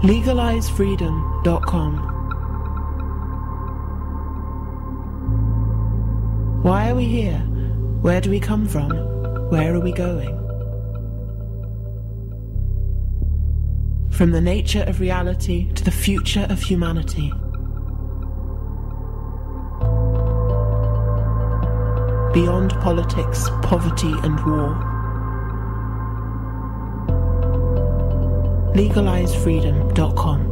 LegalizeFreedom.com. Why are we here? Where do we come from? Where are we going? From the nature of reality to the future of humanity. Beyond politics, poverty and war. LegalizeFreedom.com.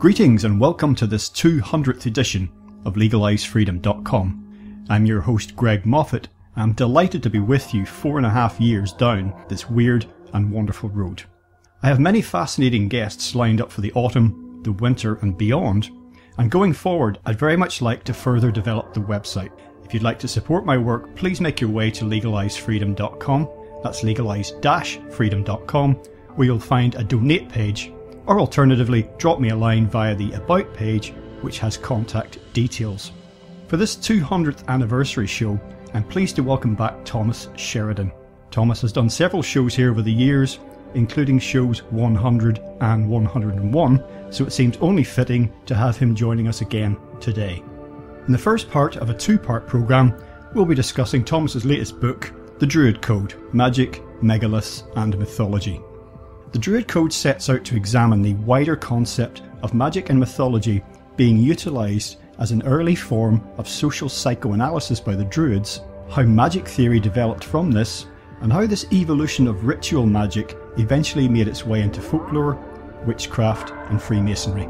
Greetings and welcome to this 200th edition of LegalizeFreedom.com. I'm your host Greg Moffat. I'm delighted to be with you 4.5 years down this weird and wonderful road. I have many fascinating guests lined up for the autumn, the winter and beyond, and going forward I'd very much like to further develop the website. If you'd like to support my work, please make your way to LegalizeFreedom.com, that's legalize-freedom.com, where you'll find a donate page, or alternatively drop me a line via the About page, which has contact details. For this 200th anniversary show, I'm pleased to welcome back Thomas Sheridan. Thomas has done several shows here over the years, including shows 100 and 101, so it seems only fitting to have him joining us again today. In the first part of a two-part programme, we'll be discussing Thomas's latest book, The Druid Code: Magic, Megaliths and Mythology. The Druid Code sets out to examine the wider concept of magic and mythology being utilised as an early form of social psychoanalysis by the Druids, how magic theory developed from this, and how this evolution of ritual magic eventually made its way into folklore, witchcraft and Freemasonry.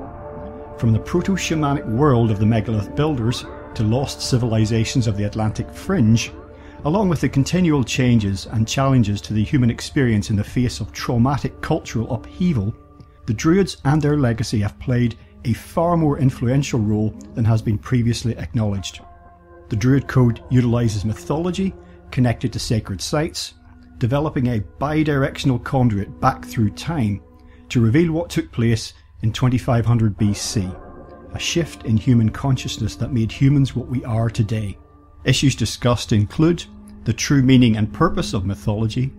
From the proto-shamanic world of the megalith builders to lost civilisations of the Atlantic fringe, along with the continual changes and challenges to the human experience in the face of traumatic cultural upheaval, the Druids and their legacy have played a far more influential role than has been previously acknowledged. The Druid Code utilises mythology connected to sacred sites, developing a bi-directional conduit back through time to reveal what took place in 2500 BC, a shift in human consciousness that made humans what we are today. Issues discussed include the true meaning and purpose of mythology,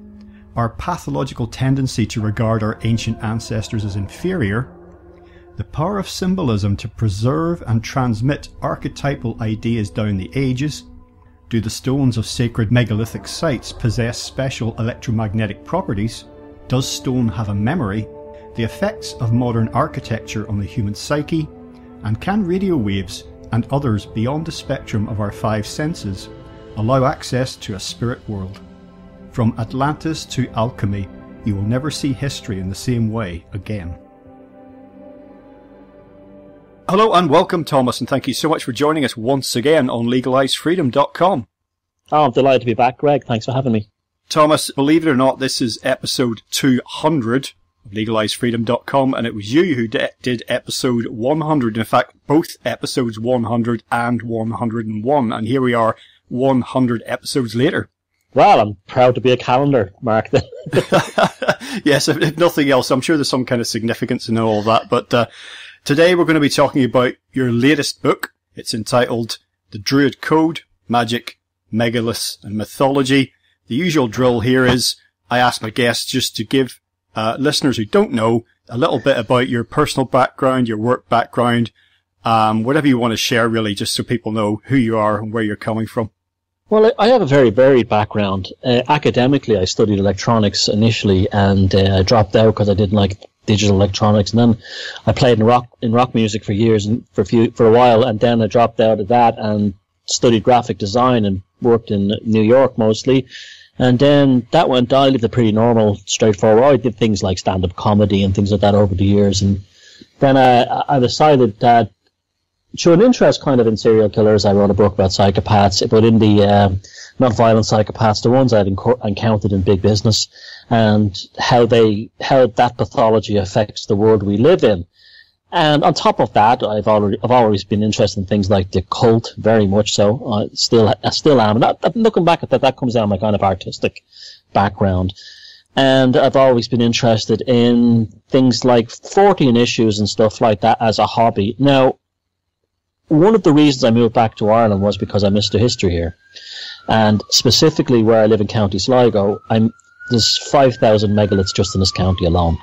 our pathological tendency to regard our ancient ancestors as inferior, the power of symbolism to preserve and transmit archetypal ideas down the ages, do the stones of sacred megalithic sites possess special electromagnetic properties, does stone have a memory, the effects of modern architecture on the human psyche, and can radio waves and others beyond the spectrum of our five senses allow access to a spirit world. From Atlantis to alchemy, you will never see history in the same way again. Hello and welcome, Thomas, and thank you so much for joining us once again on LegalizeFreedom.com. Oh, I'm delighted to be back, Greg. Thanks for having me. Thomas, believe it or not, this is episode 200. LegalizeFreedom.com, and it was you who did episode 100. In fact, both episodes 100 and 101, and here we are 100 episodes later. Well, I'm proud to be a calendar, Mark. Yes, if nothing else, I'm sure there's some kind of significance in all that, but today we're going to be talking about your latest book. It's entitled The Druid Code: Magic, Megaliths and Mythology. The usual drill here is I ask my guests just to give listeners who don't know a little bit about your personal background, your work background, whatever you want to share, really, just so people know who you are and where you're coming from. Well, I have a very varied background. Academically, I studied electronics initially, and I dropped out because I didn't like digital electronics. And then I played in rock music for years and for a while, and then I dropped out of that and studied graphic design and worked in New York mostly. And then that went on. I lived a pretty normal, straightforward. I did things like stand-up comedy and things like that over the years. And then I decided that show an interest kind of in serial killers. I wrote a book about psychopaths, but in the non-violent psychopaths, the ones I'd encountered in big business, and how that pathology affects the world we live in. And on top of that, I've always been interested in things like the occult, very much so. I still am. And looking back at that, that comes down my kind of artistic background. And I've always been interested in things like 14 issues and stuff like that as a hobby. Now, one of the reasons I moved back to Ireland was because I missed the history here. And specifically where I live in County Sligo, there's 5,000 megaliths just in this county alone.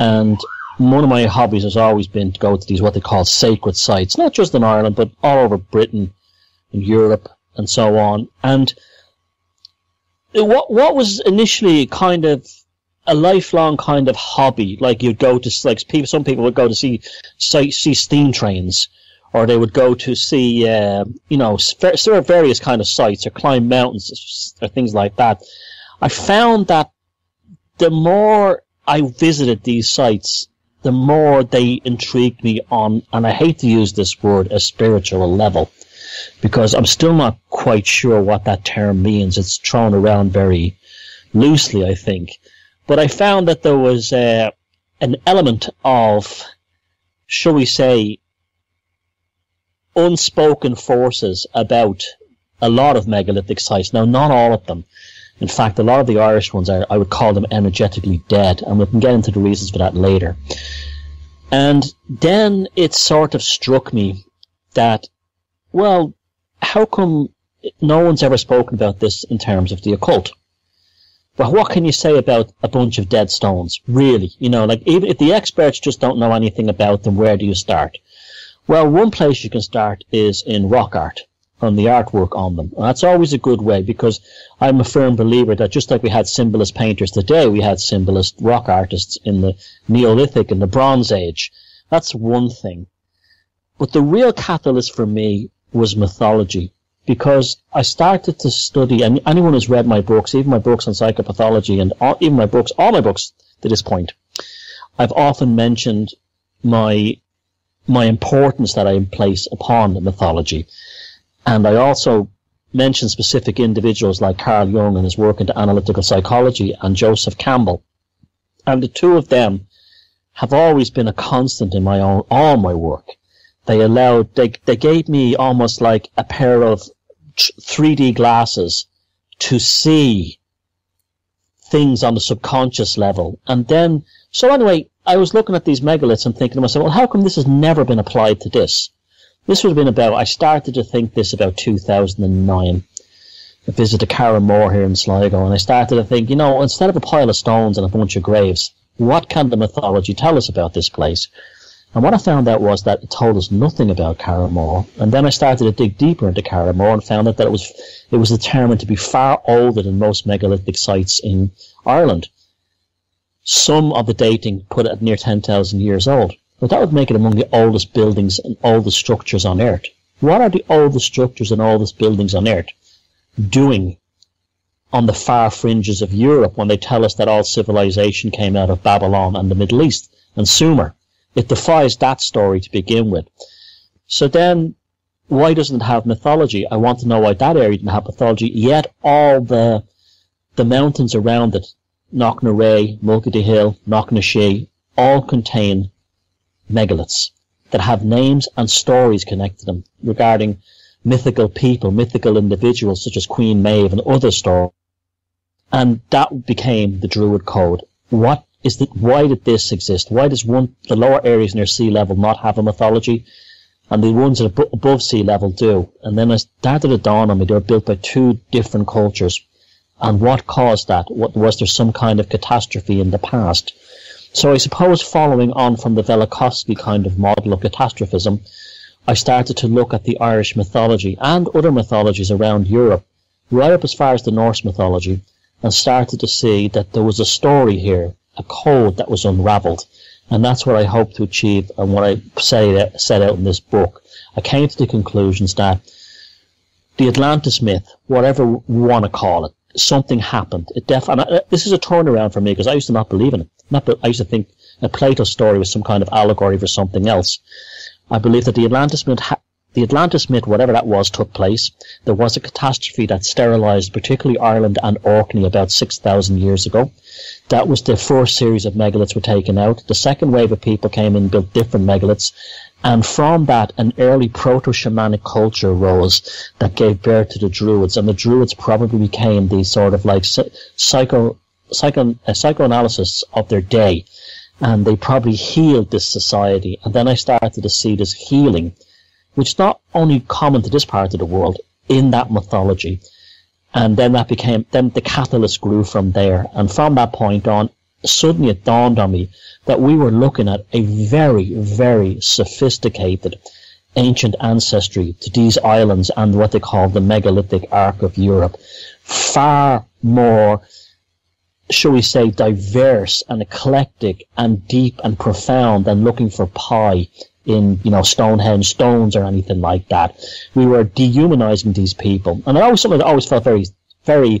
And one of my hobbies has always been to go to these what they call sacred sites, not just in Ireland, but all over Britain and Europe and so on. And what was initially kind of a lifelong kind of hobby, like you'd go to, like some people would go to see steam trains, or they would go to see, you know, various kind of sites, or climb mountains, or things like that. I found that the more I visited these sites, the more they intrigued me on, and I hate to use this word, a spiritual level, because I'm still not quite sure what that term means. It's thrown around very loosely, I think. But I found that there was an element of, shall we say, unspoken forces about a lot of megalithic sites. Now, not all of them. In fact, a lot of the Irish ones, I would call them energetically dead, and we can get into the reasons for that later. And then it sort of struck me that, well, how come no one's ever spoken about this in terms of the occult? But what can you say about a bunch of dead stones, really? You know, like, even if the experts just don't know anything about them, where do you start? Well, one place you can start is in rock art, on the artwork on them. And that's always a good way, because I'm a firm believer that just like we had symbolist painters today, we had symbolist rock artists in the Neolithic and the Bronze Age. That's one thing. But the real catalyst for me was mythology, because I started to study, and anyone who's read my books, even my books on psychopathology, and all my books to this point, I've often mentioned my importance that I place upon mythology. And I also mention specific individuals like Carl Jung and his work into analytical psychology, and Joseph Campbell. And the two of them have always been a constant in all my work. They gave me almost like a pair of 3D glasses to see things on the subconscious level. And then, so anyway, I was looking at these megaliths and thinking to myself, well, how come this has never been applied to this? This would have been about, I started to think this about 2009. I visited Carrowmore here in Sligo, and I started to think, you know, instead of a pile of stones and a bunch of graves, what can the mythology tell us about this place? And what I found out was that it told us nothing about Carrowmore. And then I started to dig deeper into Carrowmore and found out that it was determined to be far older than most megalithic sites in Ireland. Some of the dating put it at near 10,000 years old. But that would make it among the oldest buildings and oldest structures on Earth. What are the oldest structures and oldest buildings on Earth doing on the far fringes of Europe when they tell us that all civilization came out of Babylon and the Middle East and Sumer? It defies that story to begin with. So then, why doesn't it have mythology? I want to know why that area didn't have mythology, yet all the mountains around it, Knocknarea, Mulkeedy Hill, Knocknashee, all contain megaliths that have names and stories connected to them regarding mythical people, mythical individuals such as Queen Maeve and other stories. And that became the Druid Code. What is that? Why did this exist? Why does the lower areas near sea level not have a mythology, and the ones that are above sea level do? And then it started to dawn on me they were built by two different cultures. And what caused that? Was there some kind of catastrophe in the past? So I suppose following on from the Velikovsky kind of model of catastrophism, I started to look at the Irish mythology and other mythologies around Europe, right up as far as the Norse mythology, and started to see that there was a story here, a code that was unraveled. And that's what I hope to achieve and what I set out in this book. I came to the conclusions that the Atlantis myth, whatever we want to call it, something happened. This is a turnaround for me, because I used to not believe in it. I used to think a Plato story was some kind of allegory for something else. I believe that the Atlantis myth, whatever that was, took place. There was a catastrophe that sterilized particularly Ireland and Orkney about 6,000 years ago. That was the first series of megaliths were taken out. The second wave of people came in and built different megaliths. And from that, an early proto-shamanic culture rose that gave birth to the Druids. And the Druids probably became the sort of like psychoanalysis of their day. And they probably healed this society. And then I started to see this healing, which is not only common to this part of the world, in that mythology. And then that became, then the catalyst grew from there. And from that point on, suddenly it dawned on me that we were looking at a very, very sophisticated ancient ancestry to these islands and what they call the megalithic arc of Europe. Far more, shall we say, diverse and eclectic and deep and profound than looking for pie in, you know, Stonehenge stones or anything like that. We were dehumanizing these people. And something I always felt very, very,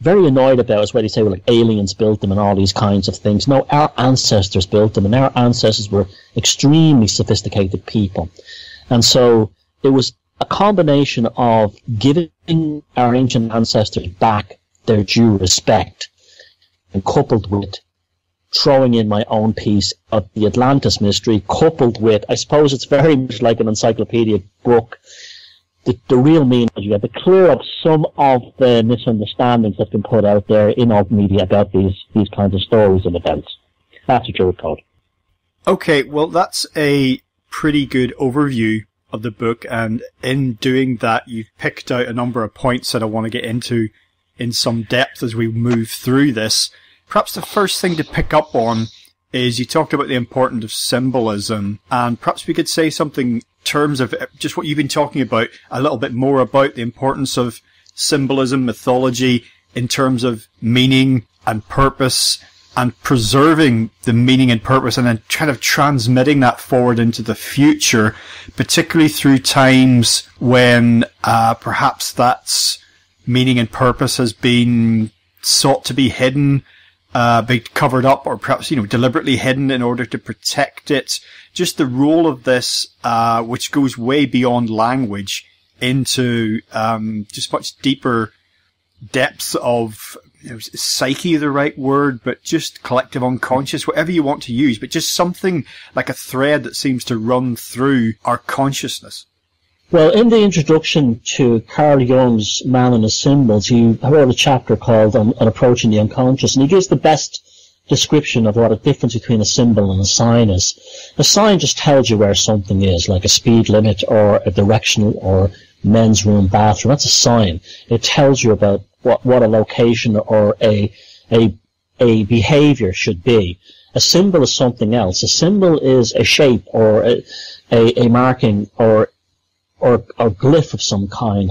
very annoyed about is where they say, well, like, aliens built them and all these kinds of things. No, our ancestors built them, and our ancestors were extremely sophisticated people. And so it was a combination of giving our ancient ancestors back their due respect and coupled with throwing in my own piece of the Atlantis mystery, coupled with, I suppose it's very much like an encyclopedic book, the real meaning of it, to clear up some of the misunderstandings that's been put out there in old media about these kinds of stories and events. That's a Druid Code. Okay, well, that's a pretty good overview of the book, and in doing that, you've picked out a number of points that I want to get into in some depth as we move through this. Perhaps the first thing to pick up on is you talked about the importance of symbolism, and perhaps we could say something in terms of just what you've been talking about, a little bit more about the importance of symbolism, mythology, in terms of meaning and purpose, and preserving the meaning and purpose, and then kind of transmitting that forward into the future, particularly through times when perhaps that meaning and purpose has been sought to be hidden, be covered up, or perhaps, you know, deliberately hidden in order to protect it. Just the role of this, which goes way beyond language into, just much deeper depths of, you know, psyche, the right word, but just collective unconscious, whatever you want to use, but just something like a thread that seems to run through our consciousness. Well, in the introduction to Carl Jung's Man and His Symbols, he wrote a chapter called On Approaching the Unconscious, and he gives the best description of what a difference between a symbol and a sign is. A sign just tells you where something is, like a speed limit or a directional or men's room bathroom. That's a sign. It tells you about what a location or a behavior should be. A symbol is something else. A symbol is a shape or a marking or glyph of some kind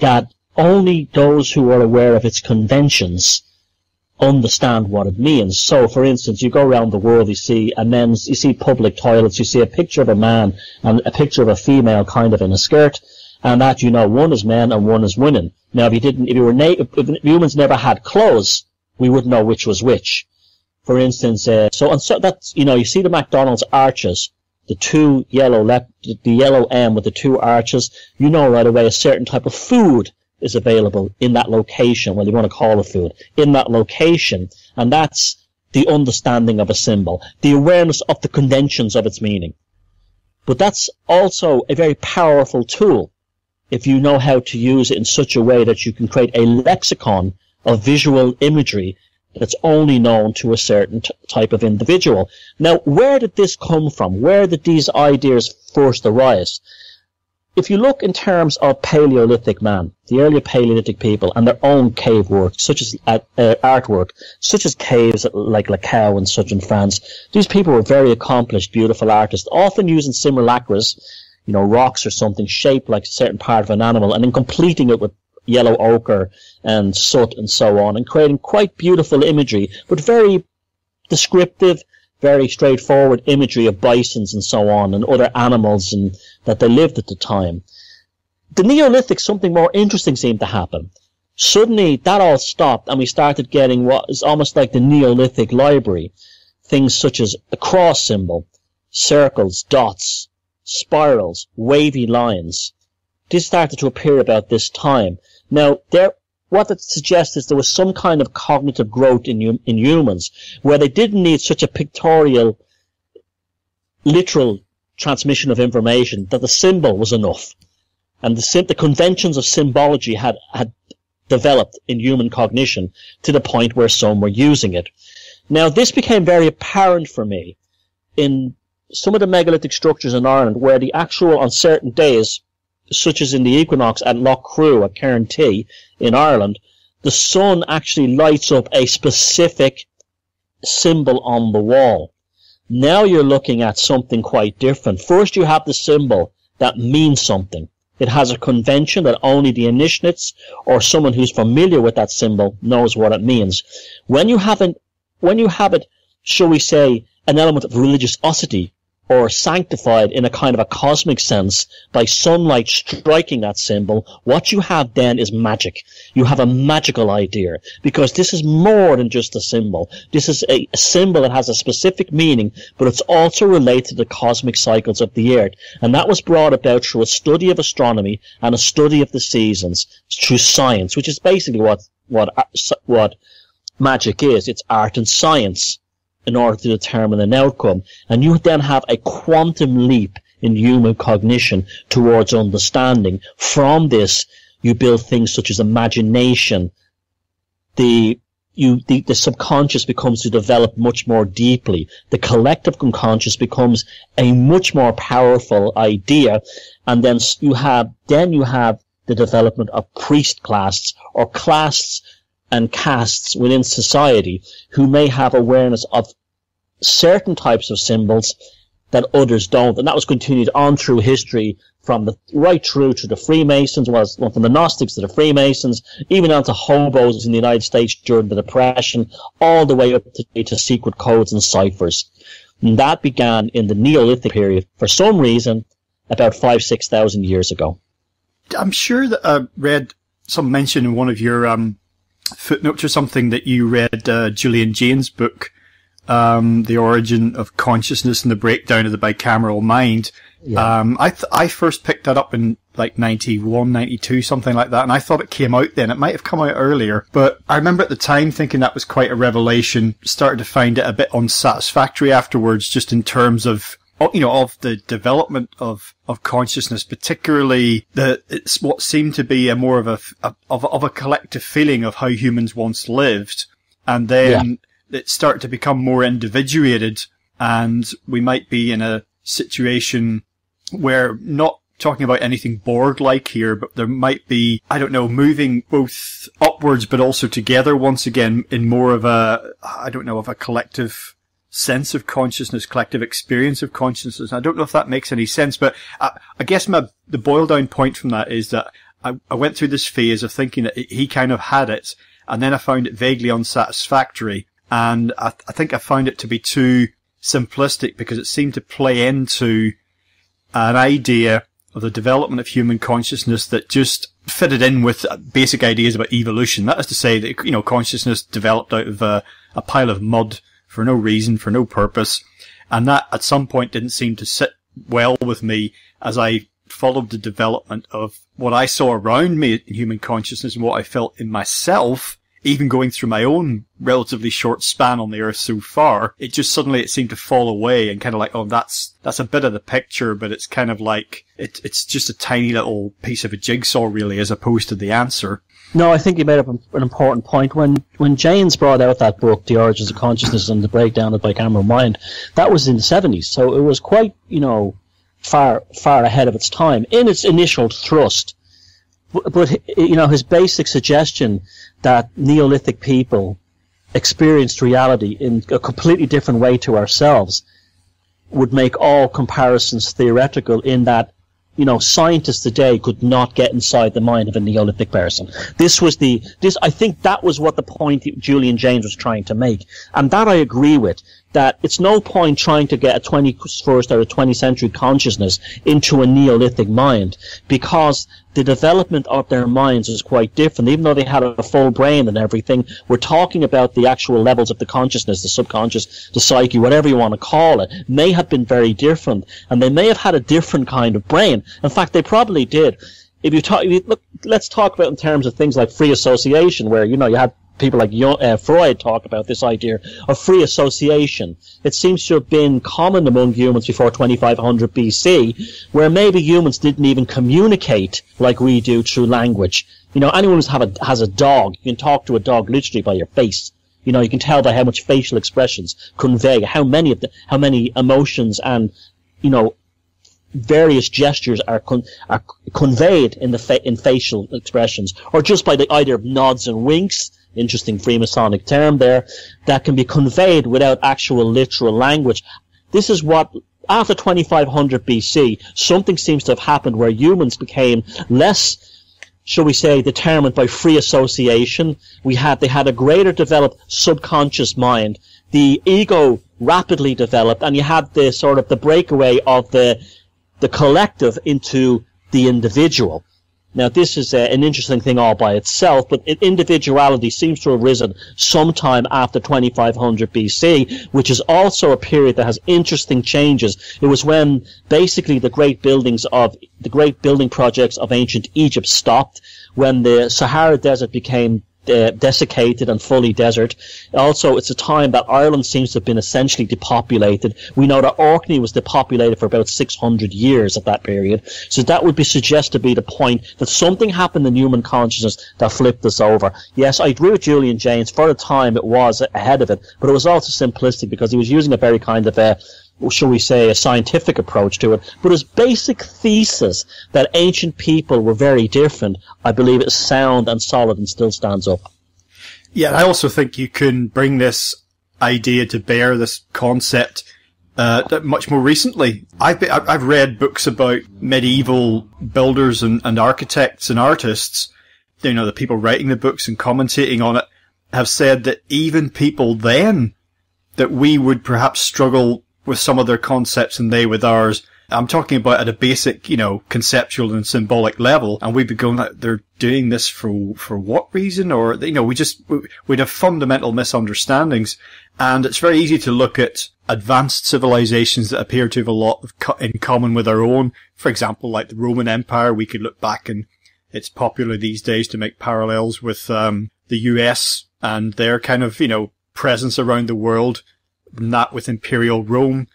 that only those who are aware of its conventions understand what it means. So, for instance, you go around the world, you see public toilets, you see a picture of a man and a picture of a female kind of in a skirt, and that, you know, one is men and one is women. Now, if humans never had clothes, we wouldn't know which was which. For instance, so that's, you know, you see the McDonald's arches, the two the yellow M with the two arches, you know right away a certain type of food is available in that location, well, you want to call it food, in that location, and that's the understanding of a symbol, the awareness of the conventions of its meaning. But that's also a very powerful tool if you know how to use it in such a way that you can create a lexicon of visual imagery that's only known to a certain type of individual. Now, where did this come from? Where did these ideas first arise? If you look in terms of Paleolithic man, the earlier Paleolithic people and their own cave work, such as artwork, such as caves like Lascaux and such in France, these people were very accomplished, beautiful artists, often using simulacras, you know, rocks or something shaped like a certain part of an animal, and then completing it with yellow ochre and soot and so on, and creating quite beautiful imagery, but very descriptive, very straightforward imagery of bisons and so on, and other animals and that they lived at the time. The Neolithic, something more interesting seemed to happen. Suddenly, that all stopped, and we started getting what is almost like the Neolithic library, things such as a cross symbol, circles, dots, spirals, wavy lines. This started to appear about this time. Now, what that suggests is there was some kind of cognitive growth in humans, where they didn't need such a pictorial, literal transmission of information, that the symbol was enough. And the conventions of symbology had developed in human cognition to the point where some were using it. Now, this became very apparent for me in some of the megalithic structures in Ireland, where the actual, on certain days, such as in the equinox at Loughcrew at Cairn T in Ireland, the sun actually lights up a specific symbol on the wall. Now you're looking at something quite different. First, you have the symbol that means something. It has a convention that only the initiates or someone who's familiar with that symbol knows what it means. When you have it, shall we say, an element of religiosity, or sanctified in a kind of a cosmic sense by sunlight striking that symbol, what you have then is magic. You have a magical idea, because this is more than just a symbol. This is a symbol that has a specific meaning, but it's also related to the cosmic cycles of the earth. And that was brought about through a study of astronomy and a study of the seasons through science, which is basically what magic is. It's art and science, in order to determine an outcome. And you then have a quantum leap in human cognition towards understanding. From this, you build things such as imagination. The subconscious becomes to develop much more deeply. The collective unconscious becomes a much more powerful idea. And then you have the development of priest classes, or classes and castes within society, who may have awareness of certain types of symbols that others don't. And that was continued on through history, right through to the Freemasons, from the Gnostics to the Freemasons, even down to hobos in the United States during the Depression, all the way up to secret codes and ciphers. And that began in the Neolithic period, for some reason, about 5,000 to 6,000 years ago. I'm sure that I read some mention in one of your footnotes or something that you read Julian Jaynes' book, The Origin of Consciousness and the Breakdown of the Bicameral Mind. Yeah. I first picked that up in like 91, 92, something like that, and I thought it came out then. It might have come out earlier, but I remember at the time thinking that was quite a revelation. Started to find it a bit unsatisfactory afterwards, just in terms of, you know, of the development of consciousness, particularly it's what seemed to be a more of a collective feeling of how humans once lived. And then it started to become more individuated, and we might be in a situation where, not talking about anything Borg-like here, but there might be, I don't know, moving both upwards but also together once again in more of a, I don't know, of a collective sense of consciousness, collective experience of consciousness. I don't know if that makes any sense, but I guess the boil-down point from that is that I went through this phase of thinking that he kind of had it, and then I found it vaguely unsatisfactory, and I think I found it to be too simplistic, because it seemed to play into an idea of the development of human consciousness that just fitted in with basic ideas about evolution. That is to say that, you know, consciousness developed out of a pile of mud, for no reason, for no purpose, and that at some point didn't seem to sit well with me as I followed the development of what I saw around me in human consciousness and what I felt in myself, even going through my own relatively short span on the earth so far. It just suddenly, it seemed to fall away, and kind of like, oh, that's a bit of the picture, but it's kind of like, it's just a tiny little piece of a jigsaw, really, as opposed to the answer. No, I think you made up an important point. When Jaynes brought out that book, The Origins of Consciousness and the Breakdown of the Bicameral Mind, that was in the 70s, so it was quite, you know, far ahead of its time in its initial thrust. But you know, his basic suggestion that Neolithic people experienced reality in a completely different way to ourselves would make all comparisons theoretical, in that, you know, scientists today could not get inside the mind of a Neolithic person. I think that was what the point Julian Jaynes was trying to make, and that I agree with. that it's no point trying to get a 21st or a 20th century consciousness into a Neolithic mind, because the development of their minds is quite different. Even though they had a full brain and everything, we're talking about the actual levels of the consciousness, the subconscious, the psyche, whatever you want to call it, may have been very different, and they may have had a different kind of brain. In fact, they probably did. If you look, let's talk about in terms of things like free association, where, you know, you had people like Freud talk about this idea of free association. It seems to have been common among humans before 2500 BC, where maybe humans didn't even communicate like we do through language. You know, anyone who has a dog, you can talk to a dog literally by your face. You know, you can tell by how much facial expressions convey how many emotions and, you know, various gestures are conveyed in the facial expressions, or just by the idea of nods and winks. Interesting Freemasonic term there, that can be conveyed without actual literal language. This is what, after 2500 BC, something seems to have happened where humans became less, shall we say, determined by free association. They had a greater developed subconscious mind. The ego rapidly developed, and you had the sort of the breakaway of the collective into the individual. Now, this is an interesting thing all by itself, but individuality seems to have arisen sometime after 2500 BC, which is also a period that has interesting changes. It was when basically the great building projects of ancient Egypt stopped, when the Sahara Desert became desiccated and fully desert. Also, it's a time that Ireland seems to have been essentially depopulated. We know that Orkney was depopulated for about 600 years at that period. So that would be suggest to be the point that something happened in human consciousness that flipped us over. Yes, I agree with Julian Jaynes. For a time, it was ahead of it, but it was also simplistic because he was using a very kind of shall we say, a scientific approach to it. But his basic thesis that ancient people were very different, I believe, is sound and solid and still stands up. Yeah, I also think you can bring this idea to bear, this concept, much more recently. I've read books about medieval builders and architects and artists. You know, the people writing the books and commentating on it have said that even people then, that we would perhaps struggle with some of their concepts and they with ours. I'm talking about at a basic, you know, conceptual and symbolic level, and we'd be going like, they're doing this for what reason? Or, you know, we'd have fundamental misunderstandings. And it's very easy to look at advanced civilizations that appear to have a lot in common with our own. For example, like the Roman Empire, we could look back, and it's popular these days to make parallels with the US and their kind of, you know, presence around the world, not with Imperial Rome.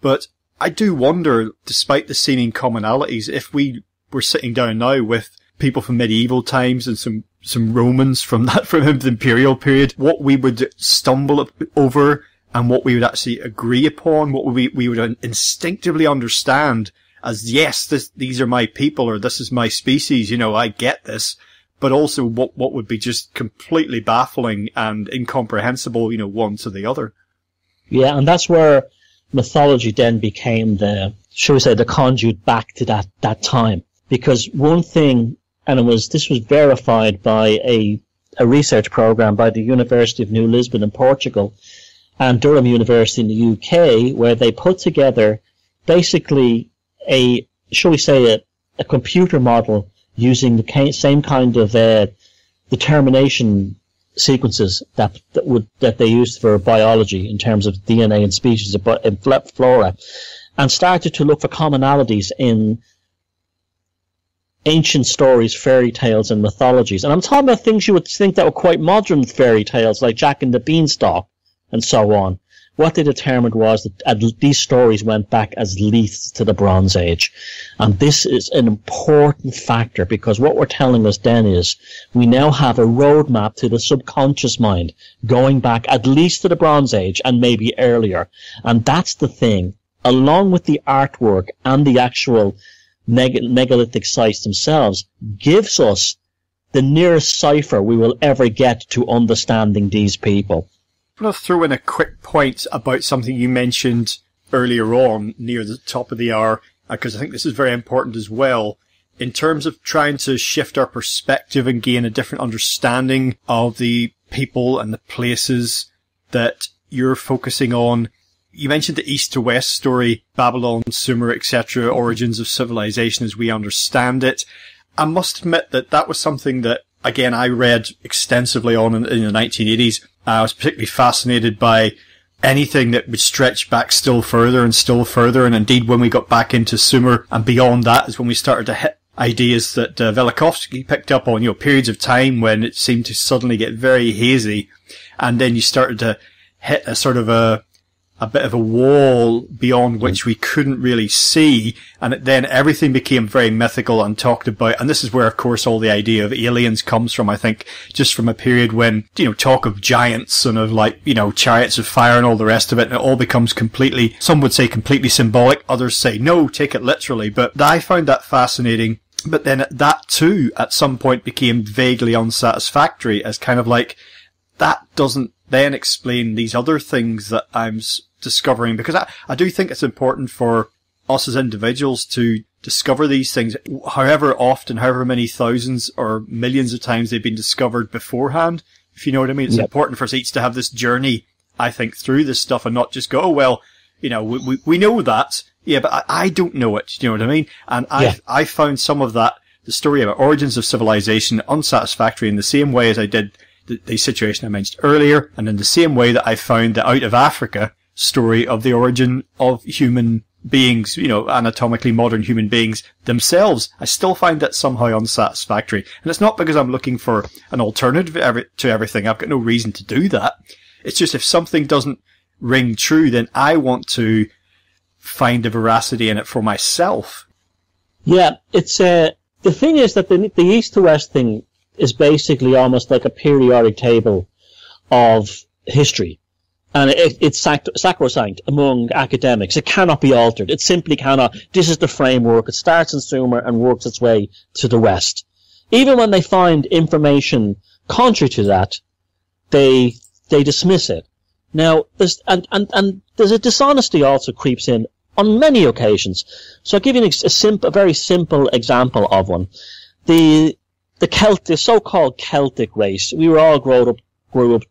But I do wonder, despite the seeming commonalities, if we were sitting down now with people from medieval times and some Romans from the Imperial period, what we would stumble over and what we would actually agree upon, what we would instinctively understand as, yes, these are my people, or this is my species, you know, I get this. But also what would be just completely baffling and incomprehensible, you know, one to the other. Yeah, and that's where mythology then became the, shall we say, the conduit back to that time. Because one thing, and this was verified by a research program by the University of New Lisbon in Portugal and Durham University in the UK, where they put together basically a, shall we say, a computer model using the same kind of determination sequences that they used for biology in terms of DNA and species and flora, and started to look for commonalities in ancient stories, fairy tales, and mythologies. And I'm talking about things you would think that were quite modern fairy tales, like Jack and the Beanstalk and so on. What they determined was that these stories went back as least to the Bronze Age. And this is an important factor, because what we're telling us then is we now have a roadmap to the subconscious mind going back at least to the Bronze Age and maybe earlier. And that's the thing, along with the artwork and the actual megalithic sites themselves, gives us the nearest cipher we will ever get to understanding these people. I'm going to throw in a quick point about something you mentioned earlier on near the top of the hour, because I think this is very important as well, in terms of trying to shift our perspective and gain a different understanding of the people and the places that you're focusing on. You mentioned the east to west story, Babylon, Sumer, etc., origins of civilization as we understand it. I must admit that that was something that, again, I read extensively on in the 1980s. I was particularly fascinated by anything that would stretch back still further. And indeed, when we got back into Sumer and beyond that is when we started to hit ideas that Velikovsky picked up on, you know, periods of time when it seemed to suddenly get very hazy. And then you started to hit a sort of a bit of a wall beyond which we couldn't really see, and then everything became very mythical and talked about. And this is where, of course, all the idea of aliens comes from, I think, just from a period when, you know, talk of giants and of, like, you know, chariots of fire and all the rest of it, and it all becomes completely, some would say completely symbolic, others say, no, take it literally. But I found that fascinating. But then that, too, at some point became vaguely unsatisfactory as kind of like, that doesn't then explain these other things that I'm discovering, because I do think it's important for us as individuals to discover these things, however often, however many thousands or millions of times they've been discovered beforehand, if you know what I mean. It's important for us each to have this journey, I think, through this stuff and not just go, oh, well, you know, we know that, yeah, but I don't know it, do you know what I mean? And I found some of that, the story about origins of civilization, unsatisfactory in the same way as I did the situation I mentioned earlier, and in the same way that I found the Out of Africa story of the origin of human beings, you know, anatomically modern human beings themselves. I still find that somehow unsatisfactory. And it's not because I'm looking for an alternative to everything. I've got no reason to do that. It's just if something doesn't ring true, then I want to find the veracity in it for myself. Yeah, it's the thing is that the East to West thing is basically almost like a periodic table of history. And it's sacrosanct among academics. It cannot be altered. It simply cannot. This is the framework. It starts in Sumer and works its way to the West. Even when they find information contrary to that, they dismiss it. Now, and there's a dishonesty also creeps in on many occasions. So I'll give you a very simple example of one. The so-called Celtic race, we were all grew up,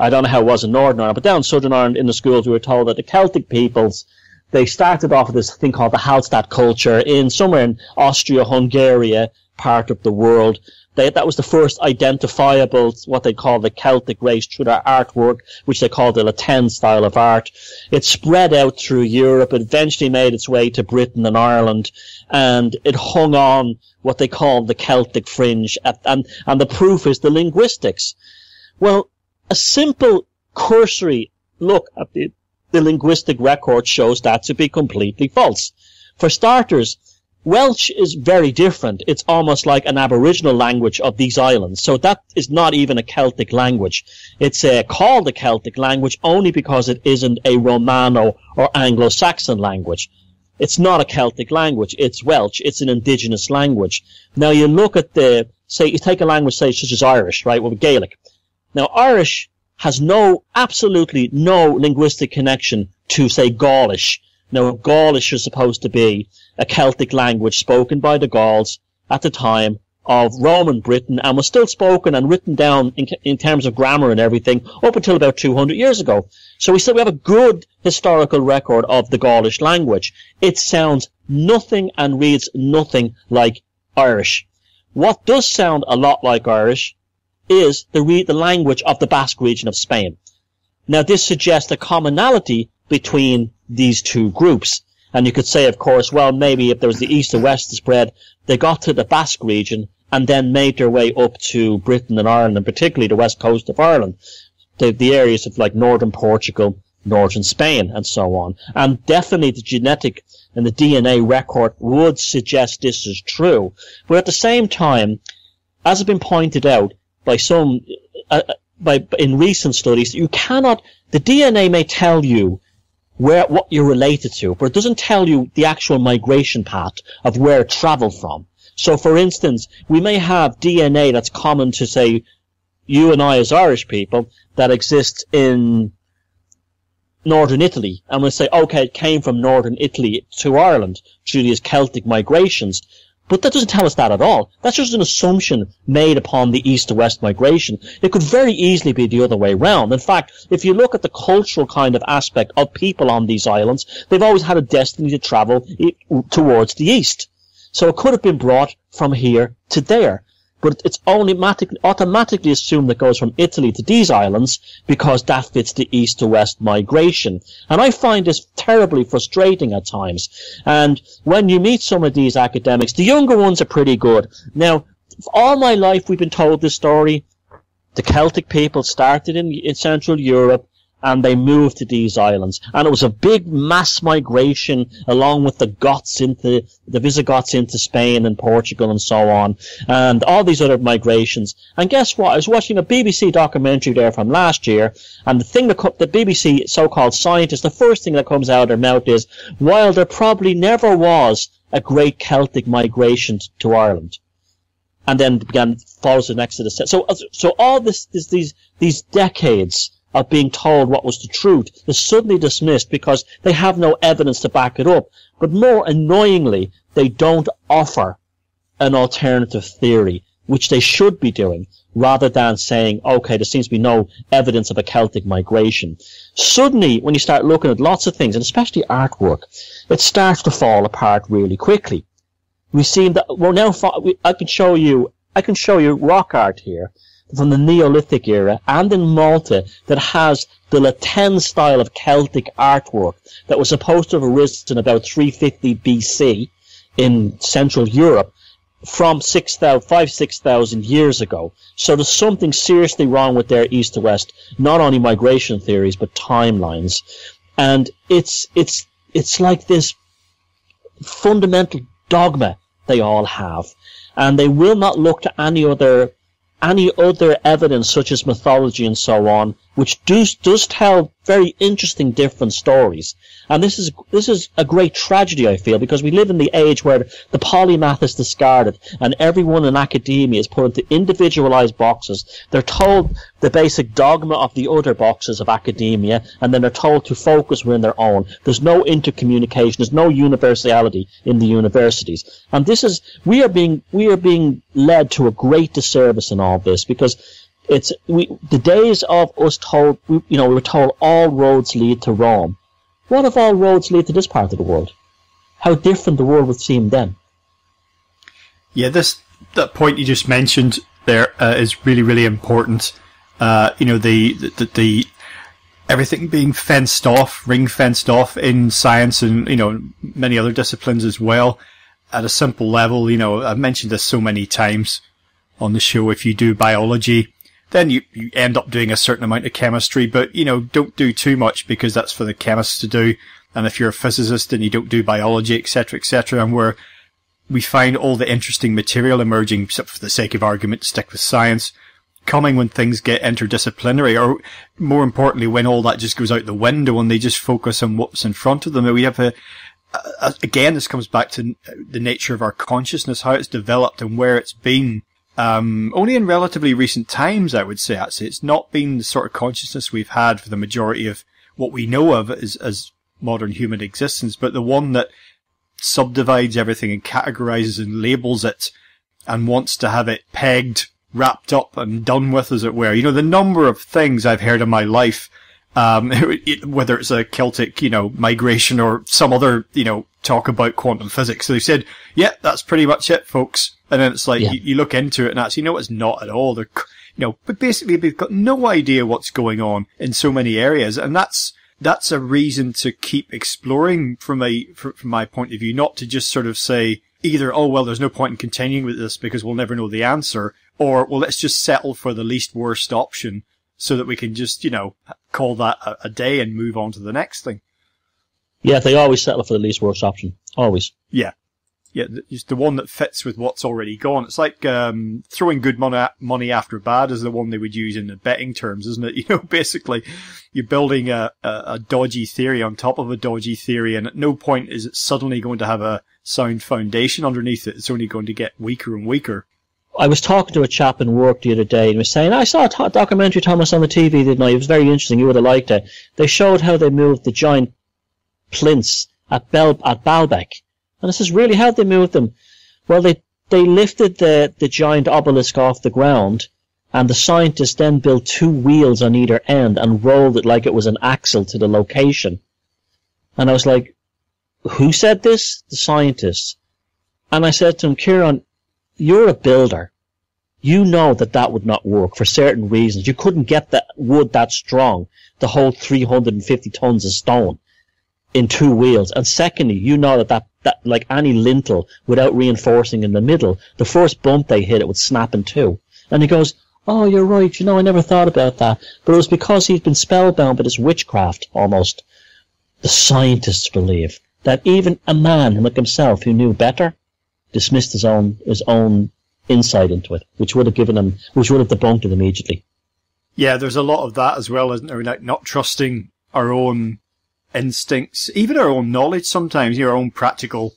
I don't know how it was in Northern Ireland, but down in Southern Ireland in the schools we were told that the Celtic peoples, they started off with this thing called the Hallstatt culture in somewhere in Austria-Hungary, part of the world. That was the first identifiable, what they call the Celtic race through their artwork, which they call the Latin style of art. It spread out through Europe. It eventually made its way to Britain and Ireland, and it hung on what they call the Celtic fringe. And the proof is the linguistics. Well, a simple cursory look at the linguistic record shows that to be completely false. For starters, Welsh is very different. It's almost like an Aboriginal language of these islands. So that is not even a Celtic language. It's called a Celtic language only because it isn't a Romano or Anglo-Saxon language. It's not a Celtic language. It's Welsh. It's an indigenous language. Now you look at you take a language, say, such as Irish, right, or Gaelic. Now, Irish has absolutely no linguistic connection to, say, Gaulish. Now, Gaulish is supposed to be a Celtic language spoken by the Gauls at the time of Roman Britain and was still spoken and written down in terms of grammar and everything up until about 200 years ago. So we have a good historical record of the Gaulish language. It sounds nothing and reads nothing like Irish. What does sound a lot like Irish is the language of the Basque region of Spain. Now, this suggests a commonality between these two groups. And you could say, of course, well, maybe if there was the East and West spread, they got to the Basque region and then made their way up to Britain and Ireland, and particularly the west coast of Ireland, the areas of like northern Portugal, northern Spain, and so on. And definitely the genetic and the DNA record would suggest this is true. But at the same time, as has been pointed out, in recent studies, the DNA may tell you what you're related to, but it doesn't tell you the actual migration path of where it traveled from. So, for instance, we may have DNA that's common to, say, you and I as Irish people that exists in northern Italy, and we say, okay, it came from northern Italy to Ireland through these Celtic migrations. But that doesn't tell us that at all. That's just an assumption made upon the east-to-west migration. It could very easily be the other way round. In fact, if you look at the cultural kind of aspect of people on these islands, they've always had a destiny to travel towards the east. So it could have been brought from here to there. But it's automatically assumed that goes from Italy to these islands because that fits the east-to-west migration. And I find this terribly frustrating at times. And when you meet some of these academics, the younger ones are pretty good. Now, all my life we've been told this story. The Celtic people started in Central Europe and they moved to these islands. And it was a big mass migration along with the Goths into, the Visigoths into Spain and Portugal and so on, and all these other migrations. And guess what? I was watching a BBC documentary there from last year, and the thing that the BBC so-called scientists, the first thing that comes out of their mouth is, while there probably never was a great Celtic migration to Ireland. And then follows the next to the set. So all these decades of being told what was the truth is suddenly dismissed because they have no evidence to back it up. But more annoyingly, they don't offer an alternative theory, which they should be doing, rather than saying, okay, there seems to be no evidence of a Celtic migration. Suddenly, when you start looking at lots of things, and especially artwork, it starts to fall apart really quickly. We see that we're now, I can show you rock art here from the Neolithic era and in Malta that has the Latin style of Celtic artwork that was supposed to have arisen about 350 BC in Central Europe from 5,000-6,000 years ago. So there's something seriously wrong with their east to west, not only migration theories but timelines. And it's like this fundamental dogma they all have, and they will not look to any other evidence such as mythology and so on, which does tell very interesting different stories. And this is a great tragedy, I feel, because we live in the age where the polymath is discarded and everyone in academia is put into individualized boxes. They're told the basic dogma of the other boxes of academia, and then they're told to focus within their own. There's no intercommunication, there's no universality in the universities. And this is, we are being led to a great disservice in all this, because the days of us told, we were told all roads lead to Rome. What if all roads lead to this part of the world? How different the world would seem then. Yeah, that point you just mentioned there is really, really important. The everything being fenced off, ring-fenced off in science and, many other disciplines as well at a simple level. I've mentioned this so many times on the show. If you do biology, then you end up doing a certain amount of chemistry, but, don't do too much because that's for the chemists to do. And if you're a physicist and you don't do biology, etc., etc., and where we find all the interesting material emerging, except for the sake of argument, stick with science, coming when things get interdisciplinary, or more importantly, when all that just goes out the window and they just focus on what's in front of them. And we have again, this comes back to the nature of our consciousness, how it's developed and where it's been. Only in relatively recent times, I would say, actually. It's not been the sort of consciousness we've had for the majority of what we know of as modern human existence, but the one that subdivides everything and categorizes and labels it and wants to have it pegged, wrapped up and done with, as it were. The number of things I've heard in my life, whether it's a Celtic, migration or some other, talk about quantum physics. So they said, yeah, that's pretty much it, folks. And then it's like, yeah, you look into it and actually, no, it's not at all. They're, but basically they've got no idea what's going on in so many areas. And that's a reason to keep exploring from my point of view, not to just sort of say either, oh, well, there's no point in continuing with this because we'll never know the answer, or, well, let's just settle for the least worst option so that we can just, call that a day and move on to the next thing. Yeah, they always settle for the least worst option. Always. Yeah. Yeah, just the one that fits with what's already gone. It's like throwing good money after bad is the one they would use in the betting terms, isn't it? Basically, you're building a dodgy theory on top of a dodgy theory, and at no point is it suddenly going to have a sound foundation underneath it. It's only going to get weaker and weaker. I was talking to a chap in work the other day, and he was saying, I saw a documentary, Thomas, on the TV, didn't I? It was very interesting. You would have liked it. They showed how they moved the giant plinths at Baalbek. And this is really how they moved them. Well, they lifted the giant obelisk off the ground, and the scientists then built two wheels on either end and rolled it like it was an axle to the location. And I was like, who said this? The scientists. And I said to him, Kieran, you're a builder. You know that that would not work for certain reasons. You couldn't get that wood that strong to hold 350 tons of stone in two wheels. And secondly, you know that like any lintel, without reinforcing in the middle, the first bump they hit, it would snap in two. And he goes, oh, you're right. You know, I never thought about that. But it was because he'd been spellbound by this witchcraft, almost. The scientists believe that even a man like himself, who knew better, dismissed his own insight into it, which would have debunked it immediately. Yeah, there's a lot of that as well, isn't there? Like not trusting our own instincts, even our own knowledge sometimes, our own practical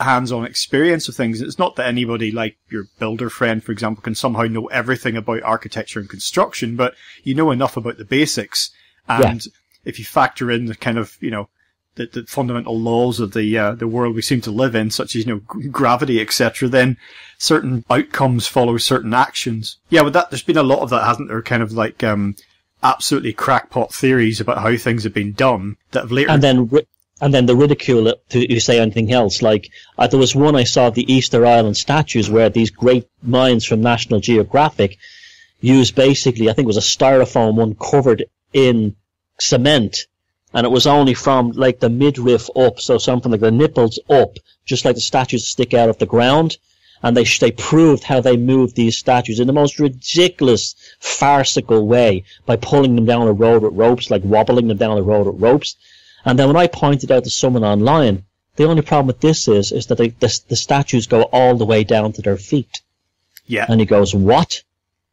hands-on experience of things. It's not that anybody like your builder friend, for example, can somehow know everything about architecture and construction, but you know enough about the basics. And yeah, if you factor in the kind of, the fundamental laws of the world we seem to live in, such as, gravity, etc., then certain outcomes follow certain actions. Yeah, with that, there's been a lot of that, hasn't there? Kind of like, absolutely crackpot theories about how things have been done that have later... And then the ridicule it to say anything else. Like, there was one I saw, the Easter Island statues, where these great minds from National Geographic used basically, I think it was a styrofoam one covered in cement. And it was only from, like, the midriff up, so something like the nipples up, just like the statues stick out of the ground. And they proved how they moved these statues in the most ridiculous, farcical way by pulling them down a road with ropes, like wobbling them down a road with ropes. And then when I pointed out to someone online, the only problem with this is that the statues go all the way down to their feet. Yeah. And he goes, what?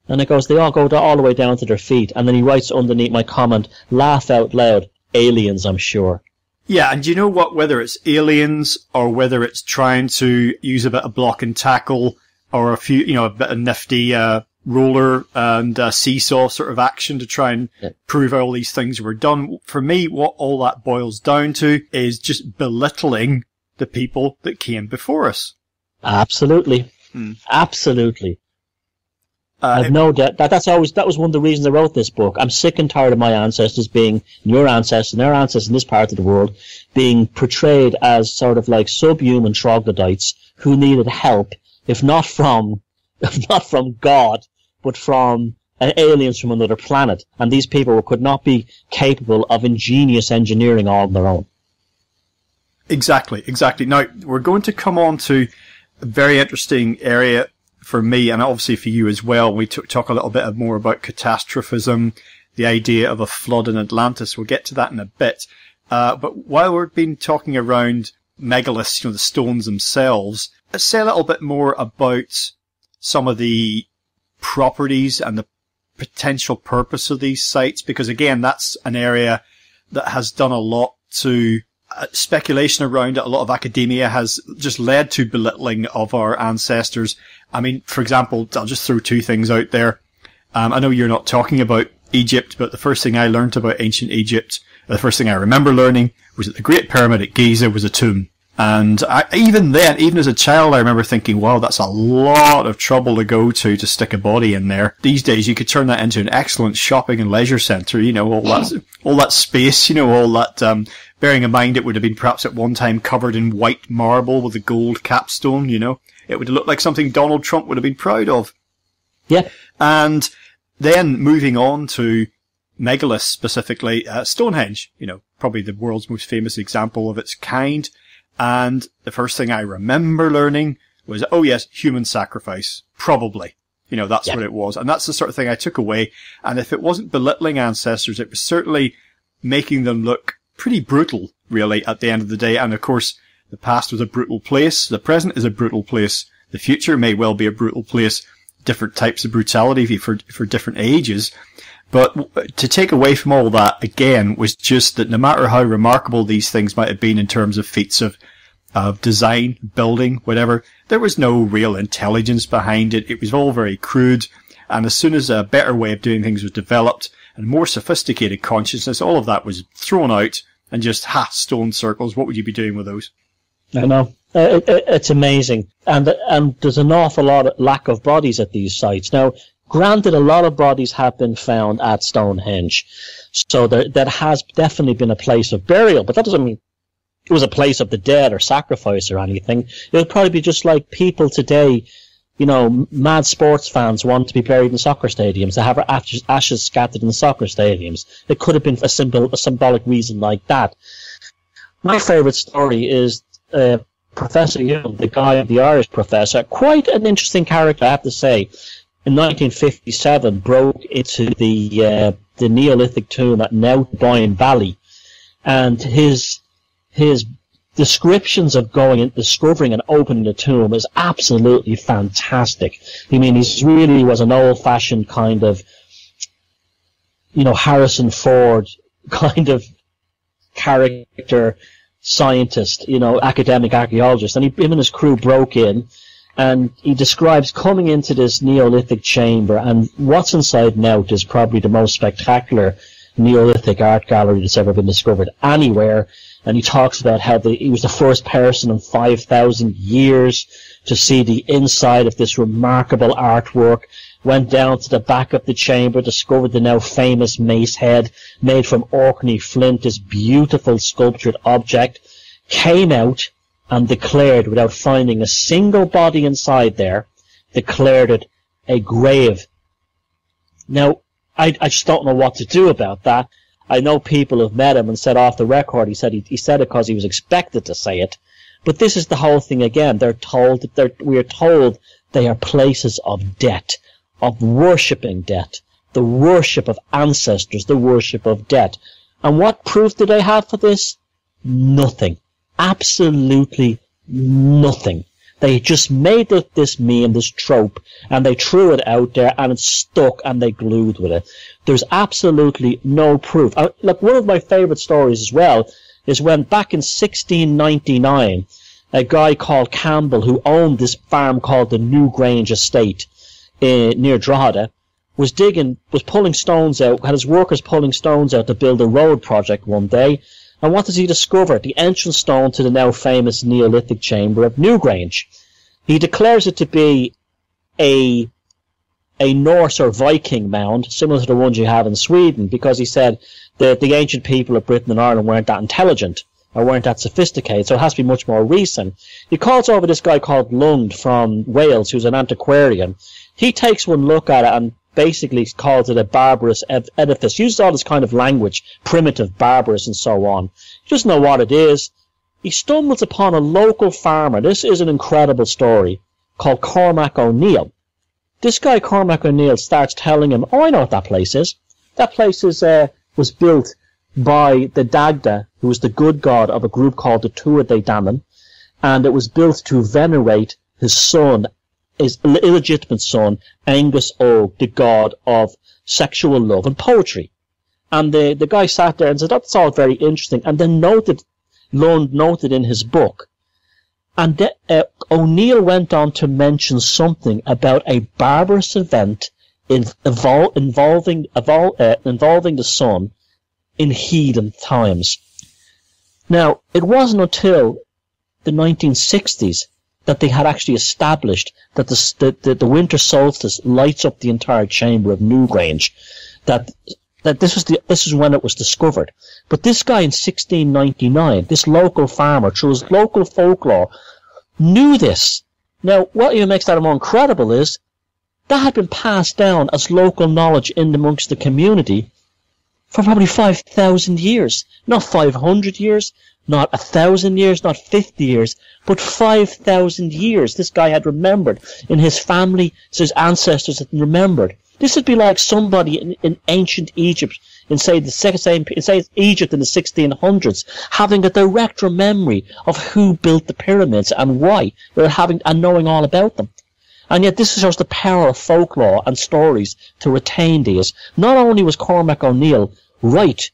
And it goes, they all go all the way down to their feet. And then he writes underneath my comment, laugh out loud. Aliens, I'm sure. Yeah, and you know what? Whether it's aliens or whether it's trying to use a bit of block and tackle or a few, a bit of nifty roller and seesaw sort of action to try and prove how all these things were done. For me, what all that boils down to is just belittling the people that came before us. Absolutely, absolutely. I've no doubt that was one of the reasons I wrote this book. I'm sick and tired of my ancestors being, your ancestors and their ancestors in this part of the world, being portrayed as sort of like subhuman troglodytes who needed help, if not from God, but from aliens from another planet. And these people could not be capable of ingenious engineering all on their own. Exactly, exactly. Now, we're going to come on to a very interesting area for me, and obviously for you as well. We talk a little bit more about catastrophism, the idea of a flood in Atlantis. We'll get to that in a bit. But while we've been talking around megaliths, the stones themselves, let's say a little bit more about some of the properties and the potential purpose of these sites, because again, that's an area that has done a lot to... speculation around it. A lot of academia has just led to belittling of our ancestors. I mean, for example, I'll just throw two things out there. I know you're not talking about Egypt, but the first thing I learned about ancient Egypt, the first thing I remember learning, was that the Great Pyramid at Giza was a tomb. And even then, even as a child, I remember thinking, wow, that's a lot of trouble to go to stick a body in there. These days, you could turn that into an excellent shopping and leisure centre, all that space, all that, bearing in mind it would have been perhaps at one time covered in white marble with a gold capstone, It would look like something Donald Trump would have been proud of. Yeah. And then moving on to megaliths specifically, Stonehenge, probably the world's most famous example of its kind. And the first thing I remember learning was, oh yes, human sacrifice. Probably. That's what it was. And that's the sort of thing I took away. And if it wasn't belittling ancestors, it was certainly making them look pretty brutal, really, at the end of the day. And of course, the past was a brutal place. The present is a brutal place. The future may well be a brutal place. Different types of brutality for different ages. But to take away from all that, again, was just that no matter how remarkable these things might have been in terms of feats of design, building, whatever, there was no real intelligence behind it. It was all very crude. And as soon as a better way of doing things was developed and more sophisticated consciousness, all of that was thrown out and just, stone circles. What would you be doing with those? I know. It's amazing. And there's an awful lot of lack of bodies at these sites. Now, granted, a lot of bodies have been found at Stonehenge. So that has definitely been a place of burial, but that doesn't mean it was a place of the dead or sacrifice or anything. It would probably be just like people today, you know, mad sports fans want to be buried in soccer stadiums. They have ashes scattered in soccer stadiums. It could have been a symbolic reason like that. My favorite story is Professor Jung, the guy, the Irish professor, quite an interesting character, I have to say. In 1957, broke into the Neolithic tomb at Nowdboyne Valley, and his descriptions of going and discovering and opening the tomb is absolutely fantastic. I mean, he really was an old-fashioned kind of, you know, Harrison Ford kind of character, scientist, you know, academic archaeologist, and him and his crew broke in. And he describes coming into this Neolithic chamber, and what's inside now is probably the most spectacular Neolithic art gallery that's ever been discovered anywhere. And he talks about how he was the first person in 5,000 years to see the inside of this remarkable artwork, went down to the back of the chamber, discovered the now famous mace head made from Orkney flint, this beautiful sculptured object, came out, and declared, without finding a single body inside there, declared it a grave. Now, I just don't know what to do about that. I know people have met him and said off the record, he said it because he was expected to say it. But this is the whole thing again. We are told they are places of debt, of worshipping debt, the worship of ancestors, the worship of debt. And what proof do they have for this? Nothing. Absolutely nothing. They just made up this meme, this trope, and they threw it out there, and it stuck, and they glued with it. There's absolutely no proof. Look, one of my favorite stories as well is when back in 1699, a guy called Campbell, who owned this farm called the Newgrange estate near Drogheda, was pulling stones out, had his workers pulling stones out to build a road project one day. And what does he discover? The entrance stone to the now famous Neolithic chamber of Newgrange. He declares it to be a Norse or Viking mound, similar to the ones you have in Sweden, because he said that the ancient people of Britain and Ireland weren't that intelligent or weren't that sophisticated, so it has to be much more recent. He calls over this guy called Lund from Wales, who's an antiquarian. He takes one look at it and basically calls it a barbarous edifice, uses all this kind of language, primitive, barbarous, and so on. He doesn't know what it is. He stumbles upon a local farmer. This is an incredible story, called Cormac O'Neill. This guy, Cormac O'Neill, starts telling him, oh, I know what that place is. That place was built by the Dagda, who was the good god of a group called the Tuatha de Danon, and it was built to venerate his son, his illegitimate son, Angus Og, the god of sexual love and poetry. And the guy sat there and said, that's all very interesting, and then Lund noted in his book. And O'Neill went on to mention something about a barbarous event involving the sun in heathen times. Now, it wasn't until the 1960s that they had actually established that the winter solstice lights up the entire chamber of Newgrange, this is when it was discovered. But this guy in 1699, this local farmer, through his local folklore, knew this. Now, what even makes that more incredible is that had been passed down as local knowledge in amongst the community for probably 5,000 years, not 500 years. Not 1,000 years, not 50 years, but 5,000 years. This guy had remembered in his family, so his ancestors had remembered. This would be like somebody in ancient Egypt, in Egypt in the 1600s, having a direct memory of who built the pyramids and why, and knowing all about them. And yet this shows the power of folklore and stories to retain these. Not only was Cormac O'Neill right,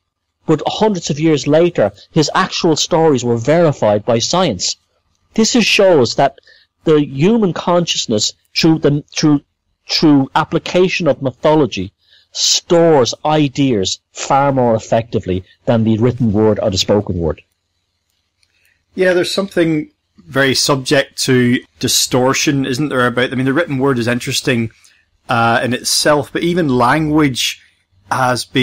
but hundreds of years later, his actual stories were verified by science. This shows that the human consciousness, through application of mythology, stores ideas far more effectively than the written word or the spoken word. Yeah, there's something very subject to distortion, isn't there? About, I mean, the written word is interesting in itself, but even language can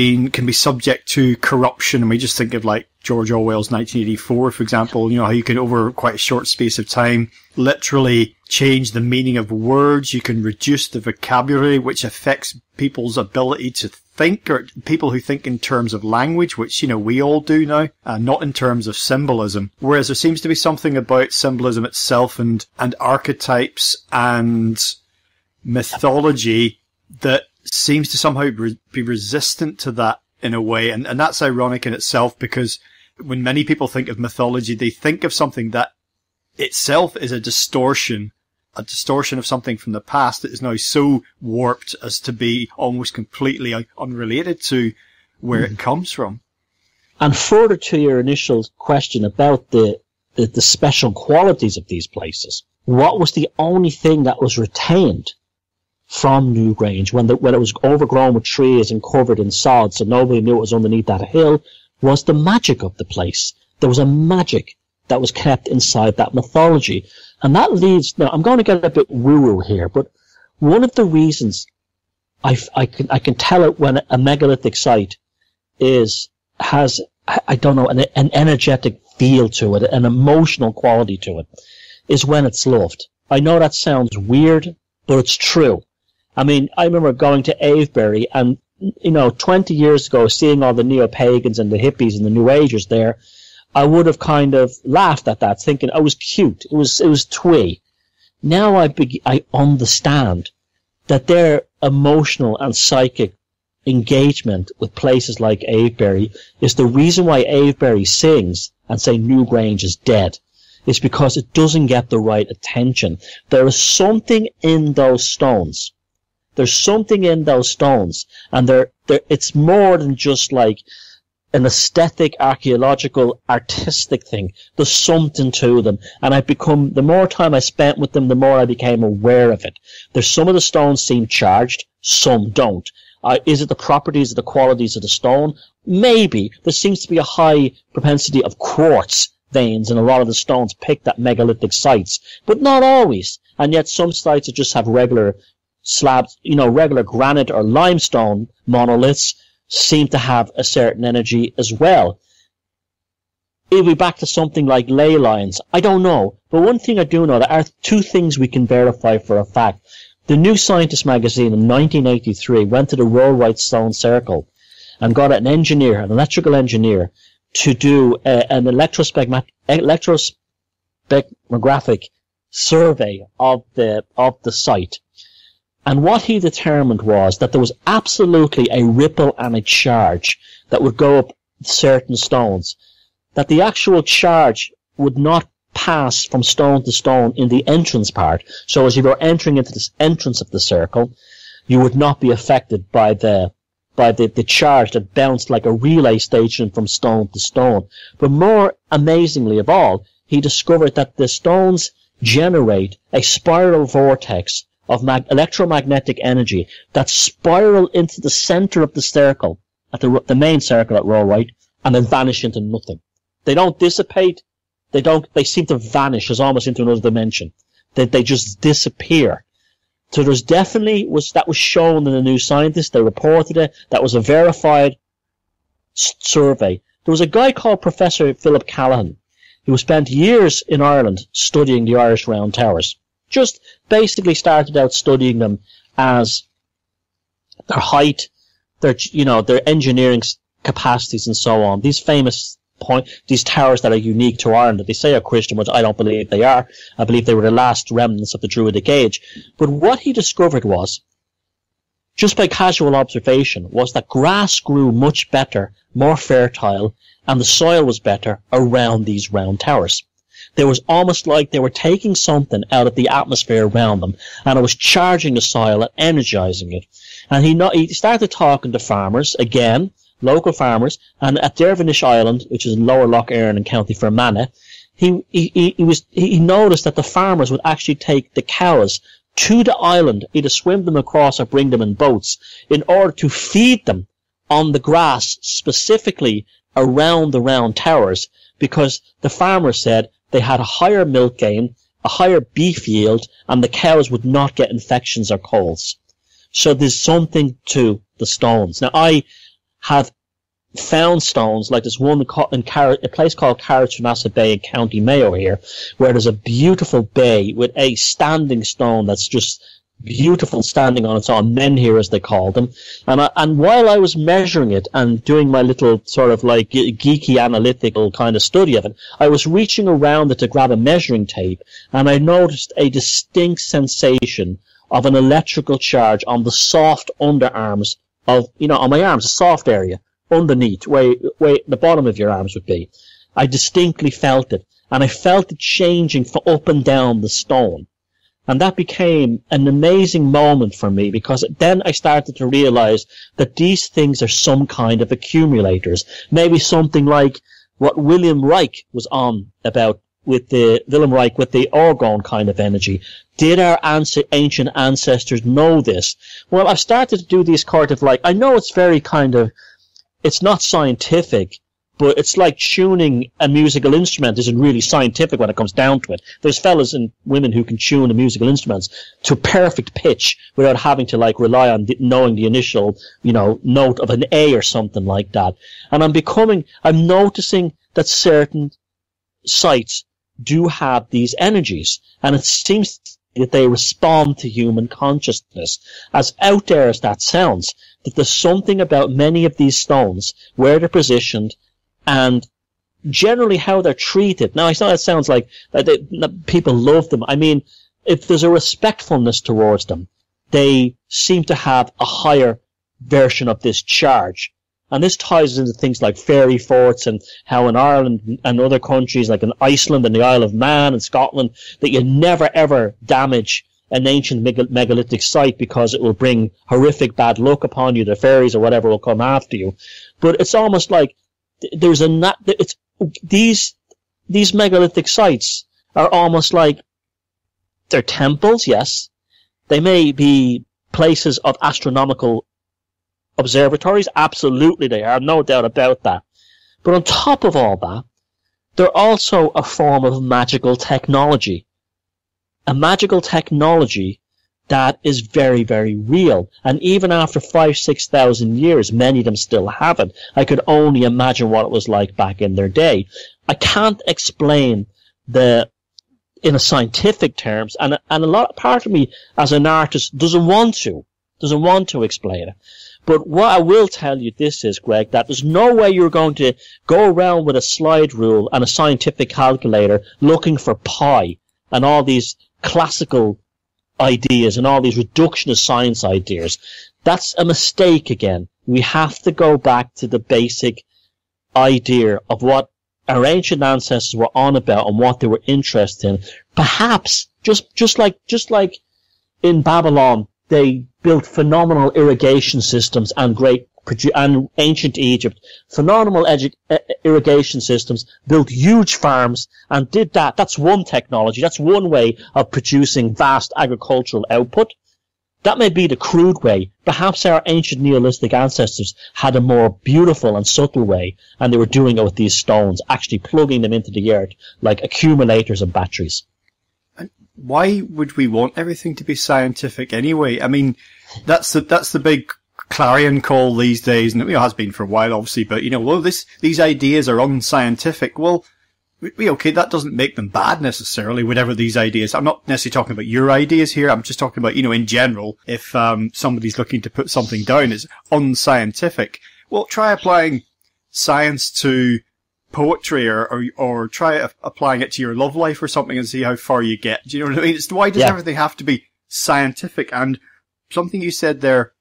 be subject to corruption. And we just think of like George Orwell's 1984, for example, you know, how you can over quite a short space of time literally change the meaning of words. You can reduce the vocabulary, which affects people's ability to think, or people who think in terms of language, which, you know, we all do now, not in terms of symbolism. Whereas there seems to be something about symbolism itself and archetypes and mythology that seems to somehow be resistant to that in a way. And that's ironic in itself, because when many people think of mythology, they think of something that itself is a distortion of something from the past that is now so warped as to be almost completely unrelated to where it comes from. And further to your initial question about the special qualities of these places, what was the only thing that was retained from Newgrange, when it was overgrown with trees and covered in sod, so nobody knew it was underneath that hill, was the magic of the place. There was a magic that was kept inside that mythology. And that leads... Now, I'm going to get a bit woo-woo here, but one of the reasons I can tell it when a megalithic site has, I don't know, an energetic feel to it, an emotional quality to it, is when it's loved. I know that sounds weird, but it's true. I mean, I remember going to Avebury and, you know, 20 years ago, seeing all the neo-pagans and the hippies and the New Agers there, I would have kind of laughed at that, thinking it was cute. It was twee. Now I understand that their emotional and psychic engagement with places like Avebury is the reason why Avebury sings and say Newgrange is dead. It's because it doesn't get the right attention. There is something in those stones. There's something in those stones, and it's more than just like an aesthetic, archaeological, artistic thing. There's something to them, and the more time I spent with them, the more I became aware of it. There's some of the stones seem charged, some don't. Is it the properties or the qualities of the stone? Maybe. There seems to be a high propensity of quartz veins and a lot of the stones picked at megalithic sites, but not always. And yet some sites that just have regular slabs, you know, regular granite or limestone monoliths seem to have a certain energy as well. It'll be back to something like ley lines. I don't know. But one thing I do know, there are two things we can verify for a fact. The New Scientist magazine in 1983 went to the Rollright Stone Circle and got an engineer, an electrical engineer, to do an electrospectrographic survey of the site. And what he determined was that there was absolutely a ripple and a charge that would go up certain stones, that the actual charge would not pass from stone to stone in the entrance part. So as you were entering into this entrance of the circle, you would not be affected by the charge that bounced like a relay station from stone to stone. But more amazingly of all, he discovered that the stones generate a spiral vortex of electromagnetic energy that spiral into the center of the circle, at the main circle at Rollright, and then vanish into nothing. They don't dissipate. They seem to vanish as almost into another dimension. They just disappear. So there's that was shown in the New Scientist. They reported it. That was a verified survey. There was a guy called Professor Philip Callaghan who spent years in Ireland studying the Irish round towers. Just basically started out studying them as their height, their engineering capacities and so on. These famous these towers that are unique to Ireland that they say are Christian, which I don't believe they are. I believe they were the last remnants of the Druidic age. But what he discovered was, just by casual observation, was that grass grew much better, more fertile, and the soil was better around these round towers. There was almost like they were taking something out of the atmosphere around them, and it was charging the soil and energizing it. And he started talking to farmers again, local farmers, and at Dervinish Island, which is in Lower Loch Erin in County Fermanagh, he noticed that the farmers would actually take the cows to the island, either swim them across or bring them in boats, in order to feed them on the grass specifically around the round towers, because the farmers said they had a higher milk gain, a higher beef yield, and the cows would not get infections or colds. So there's something to the stones. Now, I have found stones, like this one in a place called Carrowmore Bay in County Mayo here, where there's a beautiful bay with a standing stone that's just beautiful, standing on its own, men here as they call them. And while I was measuring it and doing my little sort of like geeky analytical kind of study of it, I was reaching around it to grab a measuring tape, and I noticed a distinct sensation of an electrical charge on the soft underarms of, you know, on my arms, a soft area underneath, where the bottom of your arms would be. I distinctly felt it, and I felt it changing for up and down the stone. And that became an amazing moment for me, because then I started to realize that these things are some kind of accumulators. Maybe something like what William Reich was on about with the orgone kind of energy. Did our ancient ancestors know this? Well, I've started to do these kind of, like, I know it's very kind of, it's not scientific, but it's like tuning a musical instrument isn't really scientific when it comes down to it. There's fellas and women who can tune the musical instruments to perfect pitch without having to, like, rely on knowing the initial, you know, note of an A or something like that. And I'm noticing that certain sites do have these energies, and it seems that they respond to human consciousness. As out there as that sounds, that there's something about many of these stones, where they're positioned, and generally how they're treated. Now, I know that sounds like people love them. I mean, if there's a respectfulness towards them, they seem to have a higher version of this charge. And this ties into things like fairy forts, and how in Ireland and other countries, like in Iceland and the Isle of Man and Scotland, that you never ever damage an ancient megalithic site, because it will bring horrific bad luck upon you. The fairies or whatever will come after you. But it's almost like there's a not. It's these megalithic sites are almost like they're temples. Yes, they may be places of astronomical observatories. Absolutely, they are. No doubt about that. But on top of all that, they're also a form of magical technology. A magical technology that is very, very real. And even after 5,000 to 6,000 years, many of them still haven't. I could only imagine what it was like back in their day. I can't explain in a scientific terms, and a lot part of me as an artist doesn't want to explain it. But what I will tell you this is, Greg, that there's no way you're going to go around with a slide rule and a scientific calculator looking for pi and all these classical ideas and all these reductionist science ideas. That's a mistake again. We have to go back to the basic idea of what our ancient ancestors were on about and what they were interested in. Perhaps just like in Babylon, they built phenomenal irrigation systems, and ancient Egypt, phenomenal irrigation systems, built huge farms, and did that. That's one technology. That's one way of producing vast agricultural output. That may be the crude way. Perhaps our ancient Neolithic ancestors had a more beautiful and subtle way, and they were doing it with these stones, actually plugging them into the earth like accumulators and batteries. Why would we want everything to be scientific anyway? I mean, that's the big clarion call these days, and it has been for a while, obviously. But, you know, well, these ideas are unscientific. Well, okay, that doesn't make them bad necessarily. Whatever these ideas, I'm not necessarily talking about your ideas here. I'm just talking about, you know, in general, if somebody's looking to put something down as unscientific, well, try applying science to poetry, or try applying it to your love life or something, and see how far you get. Do you know what I mean? Why does everything have to be scientific? And something you said there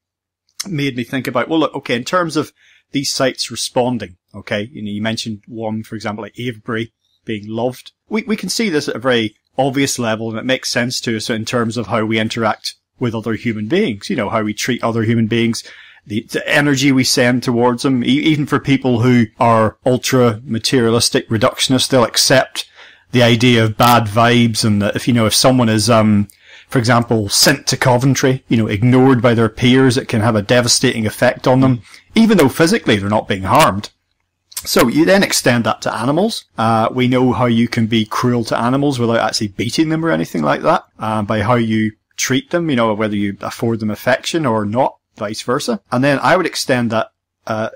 made me think about, well, look, okay, in terms of these sites responding, okay, you know, you mentioned one, for example, like Avebury being loved. We can see this at a very obvious level, and it makes sense to us in terms of how we interact with other human beings, you know, how we treat other human beings, the energy we send towards them. Even for people who are ultra-materialistic reductionists, they'll accept the idea of bad vibes, and that if someone is, for example, sent to Coventry, you know, ignored by their peers, it can have a devastating effect on them, even though physically they're not being harmed. So you then extend that to animals. We know how you can be cruel to animals without actually beating them or anything like that, by how you treat them, you know, whether you afford them affection or not, vice versa. And then I would extend that,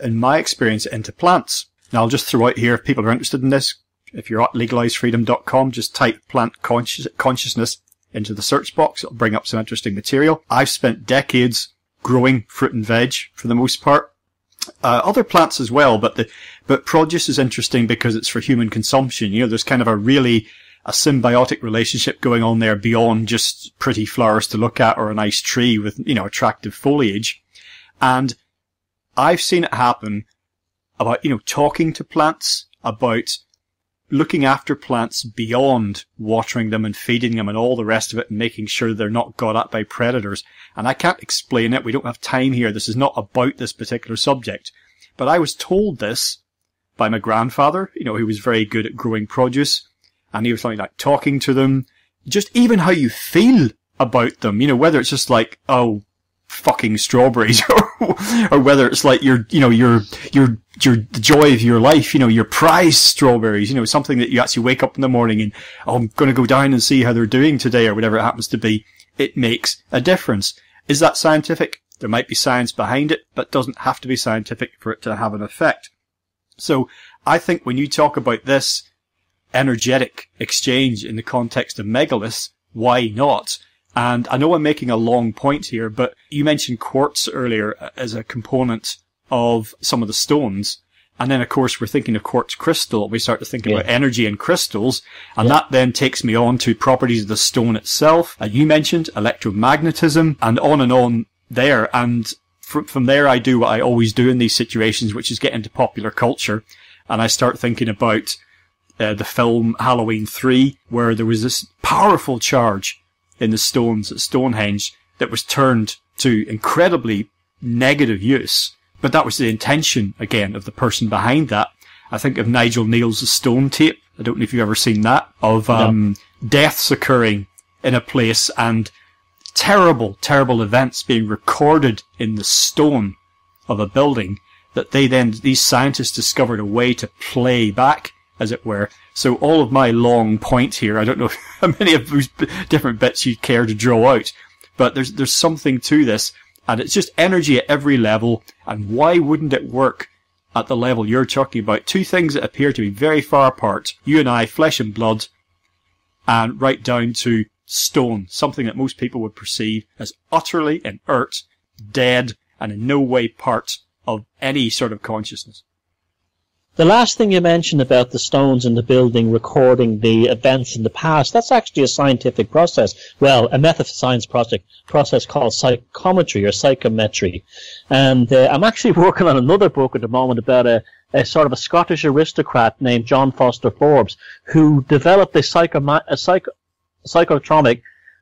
in my experience, into plants. Now I'll just throw out here, if people are interested in this, if you're at LegalizeFreedom.com, just type plant consciousness into the search box. It'll bring up some interesting material. I've spent decades growing fruit and veg for the most part. Other plants as well, but produce is interesting because it's for human consumption. You know, there's kind of a symbiotic relationship going on there beyond just pretty flowers to look at or a nice tree with, you know, attractive foliage. And I've seen it happen about, you know, talking to plants, about looking after plants beyond watering them and feeding them and all the rest of it and making sure they're not got at by predators. And I can't explain it. We don't have time here. This is not about this particular subject. But I was told this by my grandfather, you know, who was very good at growing produce. And he was something like talking to them, just even how you feel about them, you know, whether it's just like, oh, fucking strawberries, or whether it's like your the joy of your life, you know, your prized strawberries, you know, something that you actually wake up in the morning and, oh, I'm going to go down and see how they're doing today, or whatever it happens to be. It makes a difference. Is that scientific? There might be science behind it, but doesn't have to be scientific for it to have an effect. So I think when you talk about this energetic exchange in the context of megaliths, why not? And I know I'm making a long point here, but you mentioned quartz earlier as a component of some of the stones. And then, of course, we're thinking of quartz crystal. We start to think about energy and crystals. And that then takes me on to properties of the stone itself. And you mentioned electromagnetism and on there. And from there, I do what I always do in these situations, which is get into popular culture. And I start thinking about the film Halloween 3, where there was this powerful charge in the stones at Stonehenge that was turned to incredibly negative use. But that was the intention, again, of the person behind that. I think of Nigel Neal's Stone Tape. I don't know if you've ever seen that. Of deaths occurring in a place and terrible, terrible events being recorded in the stone of a building that they then, these scientists discovered a way to play back, as it were. So all of my long point here, I don't know how many of those different bits you care to draw out, but there's something to this, and it's just energy at every level, and why wouldn't it work at the level you're talking about? Two things that appear to be very far apart, you and I, flesh and blood, and right down to stone, something that most people would perceive as utterly inert, dead, and in no way part of any sort of consciousness. The last thing you mentioned about the stones in the building recording the events in the past, that's actually a scientific process. Well, a method of science process called psychometry or psychometry. And I'm actually working on another book at the moment about a sort of a Scottish aristocrat named John Foster Forbes, who developed a psychotromic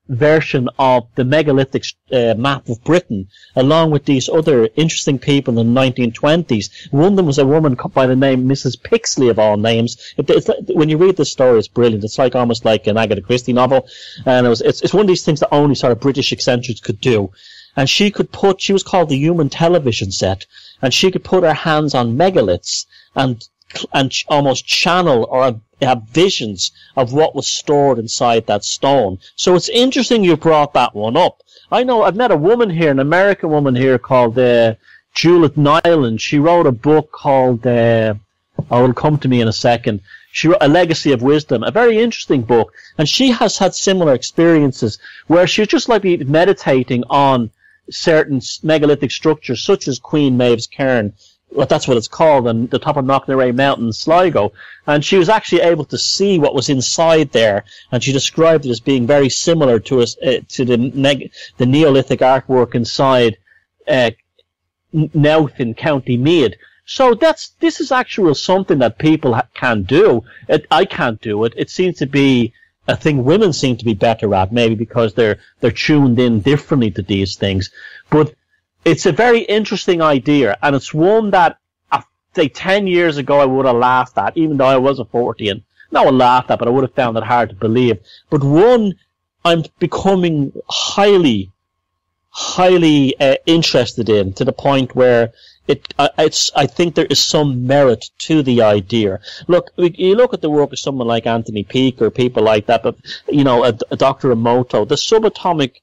version of the megalithic map of Britain, along with these other interesting people in the 1920s. One of them was a woman by the name Mrs. Pixley, of all names. It's like, when you read this story, it's brilliant. It's like almost like an Agatha Christie novel, and it's one of these things that only sort of British eccentrics could do. And she was called the human television set, and she could put her hands on megaliths and almost channel or have visions of what was stored inside that stone. So it's interesting you brought that one up. I know I've met a woman here, an American woman here called Judith Nyland. She wrote a book called, it'll come to me in a second. She wrote A Legacy of Wisdom, a very interesting book. And she has had similar experiences where she's just like meditating on certain megalithic structures, such as Queen Maeve's Cairn. Well, that's what it's called, on the top of Knocknarea Mountain, Sligo. And she was actually able to see what was inside there, and she described it as being very similar to the Neolithic artwork inside Nowth in County Meath. So this is actual something that people can do. I can't do it. It seems to be a thing women seem to be better at, maybe because they're tuned in differently to these things. But it's a very interesting idea, and it's one that, say, 10 years ago I would have laughed at, even though I was a 40-an. Not I laughed at, but I would have found it hard to believe. But one I'm becoming highly, highly interested in, to the point where I think there is some merit to the idea. Look, you look at the work of someone like Anthony Peake or people like that, but, you know, a Dr. Emoto, the subatomic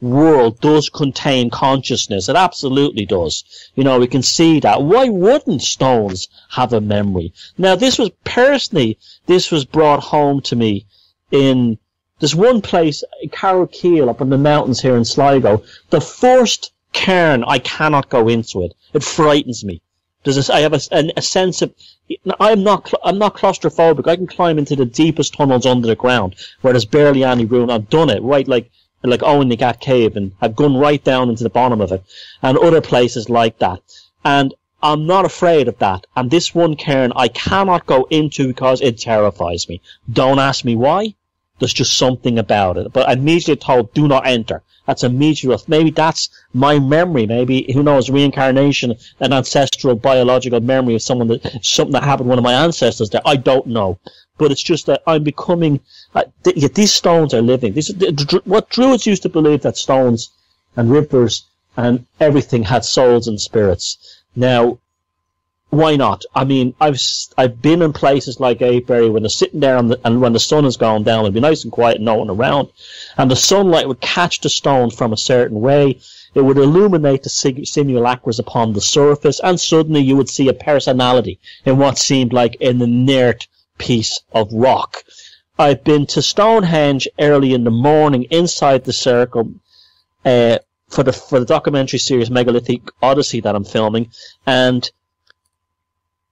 world does contain consciousness. It absolutely does. You know, we can see that. Why wouldn't stones have a memory? Now, this was brought home to me in this one place, Carrowkeel, up in the mountains here in Sligo. The first cairn, I cannot go into it. It frightens me. I have a sense of, I'm not claustrophobic. I can climb into the deepest tunnels under the ground where there's barely any room. I've done it, right? Like Owen the Gat Cave, and I've gone right down into the bottom of it, and other places like that. And I'm not afraid of that. And this one cairn I cannot go into because it terrifies me. Don't ask me why. There's just something about it. But I'm immediately told, do not enter. That's a meteor. Maybe that's my memory. Maybe, who knows, reincarnation, an ancestral biological memory of something that happened to one of my ancestors there. I don't know. But it's just that I'm becoming... yet these stones are living. What Druids used to believe, that stones and rivers and everything had souls and spirits. Now, why not? I mean, I've been in places like Avebury when they're sitting there and when the sun has gone down, it'd be nice and quiet and no one around, and the sunlight would catch the stone from a certain way. It would illuminate the simulacras upon the surface, and suddenly you would see a personality in what seemed like an inert piece of rock. I've been to Stonehenge early in the morning inside the circle for the documentary series Megalithic Odyssey that I'm filming, and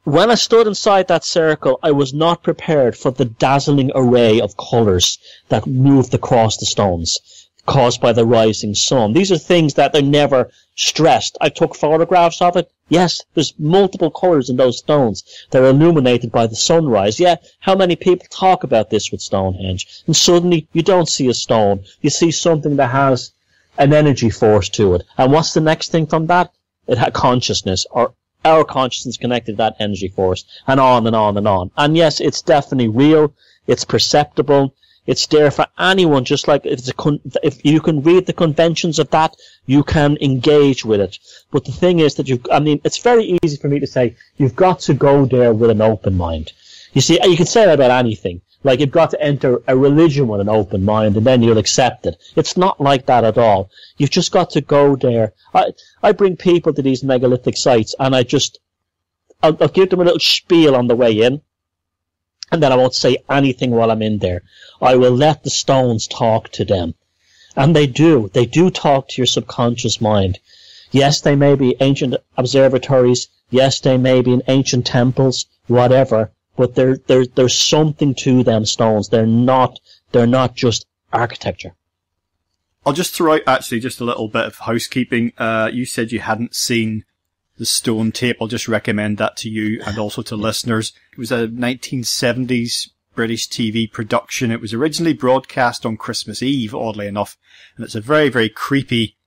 when I stood inside that circle, I was not prepared for the dazzling array of colours that moved across the stones, caused by the rising sun. These are things that they're never stressed. I took photographs of it. Yes, there's multiple colours in those stones. They're illuminated by the sunrise. Yeah, how many people talk about this with Stonehenge? And suddenly, you don't see a stone. You see something that has an energy force to it. And what's the next thing from that? It had consciousness, or our consciousness connected to that energy force, and on and on and on. And yes, it's definitely real. It's perceptible. It's there for anyone. Just like if you can read the conventions of that, you can engage with it. But the thing is that it's very easy for me to say you've got to go there with an open mind. You see, you can say that about anything. Like, you've got to enter a religion with an open mind, and then you'll accept it. It's not like that at all. You've just got to go there. I bring people to these megalithic sites, and I'll give them a little spiel on the way in, and then I won't say anything while I'm in there. I will let the stones talk to them. And they do. They do talk to your subconscious mind. Yes, they may be ancient observatories. Yes, they may be in ancient temples, whatever. But there's something to them stones. They're not just architecture. I'll just throw out actually just a little bit of housekeeping. You said you hadn't seen the stone tape. I'll just recommend that to you and also to listeners. It was a 1970s British TV production. It was originally broadcast on Christmas Eve, oddly enough, and it's a very, very creepy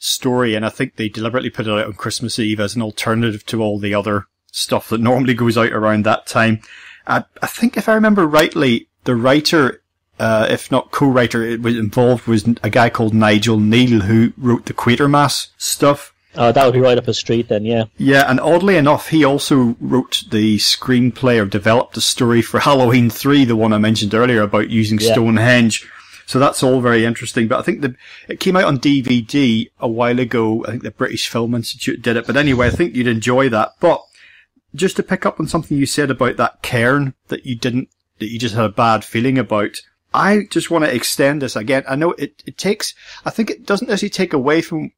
story. And I think they deliberately put it out on Christmas Eve as an alternative to all the other stuff that normally goes out around that time. I think, if I remember rightly, the writer, if not co-writer, it was involved, was a guy called Nigel Neal, who wrote the Quatermass stuff. That would be right up his street then, yeah. Yeah, and oddly enough, he also wrote the screenplay or developed a story for Halloween 3, the one I mentioned earlier about using Stonehenge. So that's all very interesting. But I think it came out on DVD a while ago. I think the British Film Institute did it. But anyway, I think you'd enjoy that. But just to pick up on something you said about that cairn that you just had a bad feeling about, I just want to extend this again. I know I think it doesn't necessarily take away from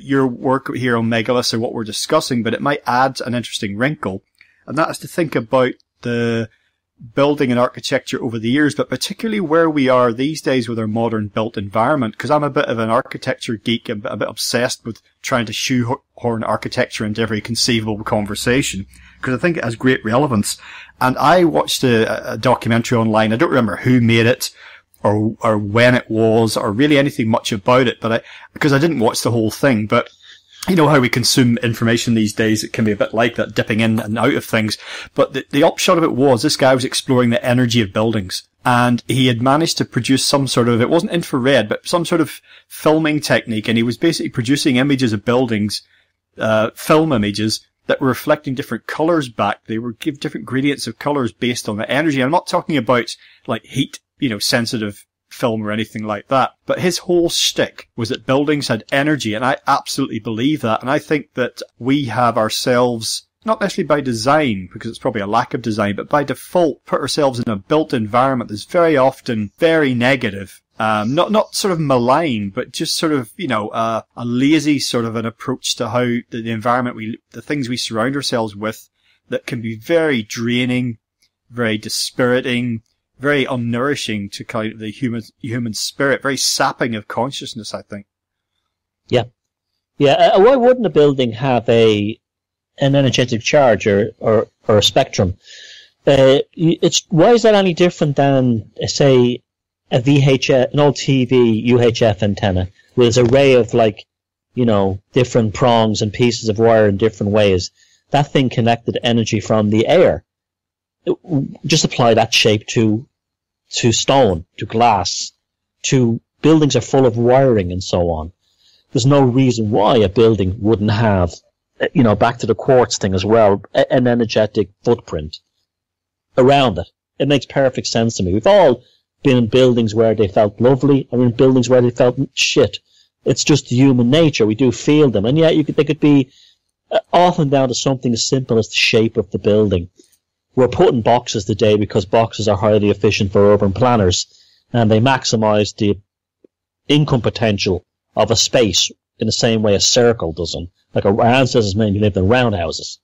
your work here on megaliths or what we're discussing, but it might add an interesting wrinkle. And that is to think about the building and architecture over the years, but particularly where we are these days with our modern built environment, because I'm a bit of an architecture geek, I'm a bit obsessed with trying to shoehorn architecture into every conceivable conversation, because I think it has great relevance. And I watched a documentary online. I don't remember who made it or when it was or really anything much about it, but because I didn't watch the whole thing, but you know how we consume information these days, it can be a bit like that, dipping in and out of things. But the upshot of it was this guy was exploring the energy of buildings, and he had managed to produce some sort of, it wasn't infrared, but some sort of filming technique, and he was basically producing images of buildings film images that were reflecting different colors back. They were give different gradients of colors based on the energy. I'm not talking about like heat, you know, sensitive film or anything like that. But his whole shtick was that buildings had energy, and I absolutely believe that. And I think that we have ourselves, not necessarily by design, because it's probably a lack of design, but by default put ourselves in a built environment that's very often very negative. Not sort of malign, but just sort of, you know, a lazy sort of an approach to how the environment the things we surround ourselves with that can be very draining, very dispiriting, very unnourishing to kind of the human spirit, very sapping of consciousness, I think. Yeah. Yeah. Why wouldn't a building have an energetic charge or a spectrum? Why is that any different than, say, a VHF, an old TV UHF antenna with an array of, like, you know, different prongs and pieces of wire in different ways? That thing connected energy from the air. Just apply that shape to stone, to glass, to buildings are full of wiring and so on. There's no reason why a building wouldn't have, you know, back to the quartz thing as well, an energetic footprint around it. It makes perfect sense to me. We've all been in buildings where they felt lovely, or in buildings where they felt shit. It's just human nature. We do feel them. And yet they could be often down to something as simple as the shape of the building. We're putting boxes today because boxes are highly efficient for urban planners, and they maximize the income potential of a space in the same way a circle doesn't. Like our ancestors maybe lived in roundhouses,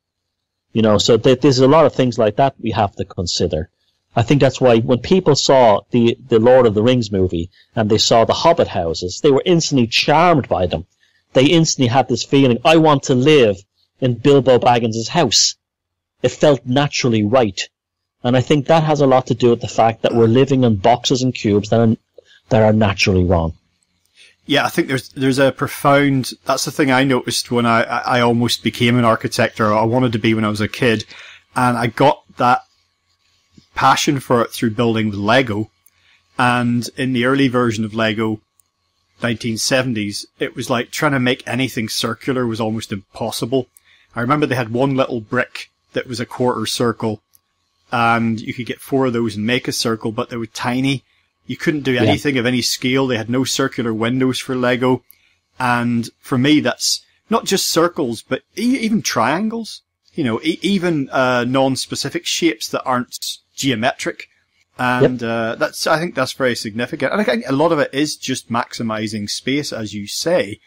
you know. So there's a lot of things like that we have to consider. I think that's why when people saw the Lord of the Rings movie and they saw the Hobbit houses, they were instantly charmed by them. They instantly had this feeling, I want to live in Bilbo Baggins' house. It felt naturally right. And I think that has a lot to do with the fact that we're living in boxes and cubes that are naturally wrong. Yeah, I think there's a profound, that's the thing I noticed when I almost became an architect, or I wanted to be when I was a kid, and I got that passion for it through building with Lego. And in the early version of Lego, 1970s, it was like trying to make anything circular was almost impossible. I remember they had one little brick that was a quarter circle, and you could get 4 of those and make a circle, but they were tiny. You couldn't do anything of any scale. They had no circular windows for Lego. And for me, that's not just circles, but even triangles, you know, even non-specific shapes that aren't geometric. And yep. I think that's very significant. And I think a lot of it is just maximizing space, as you say.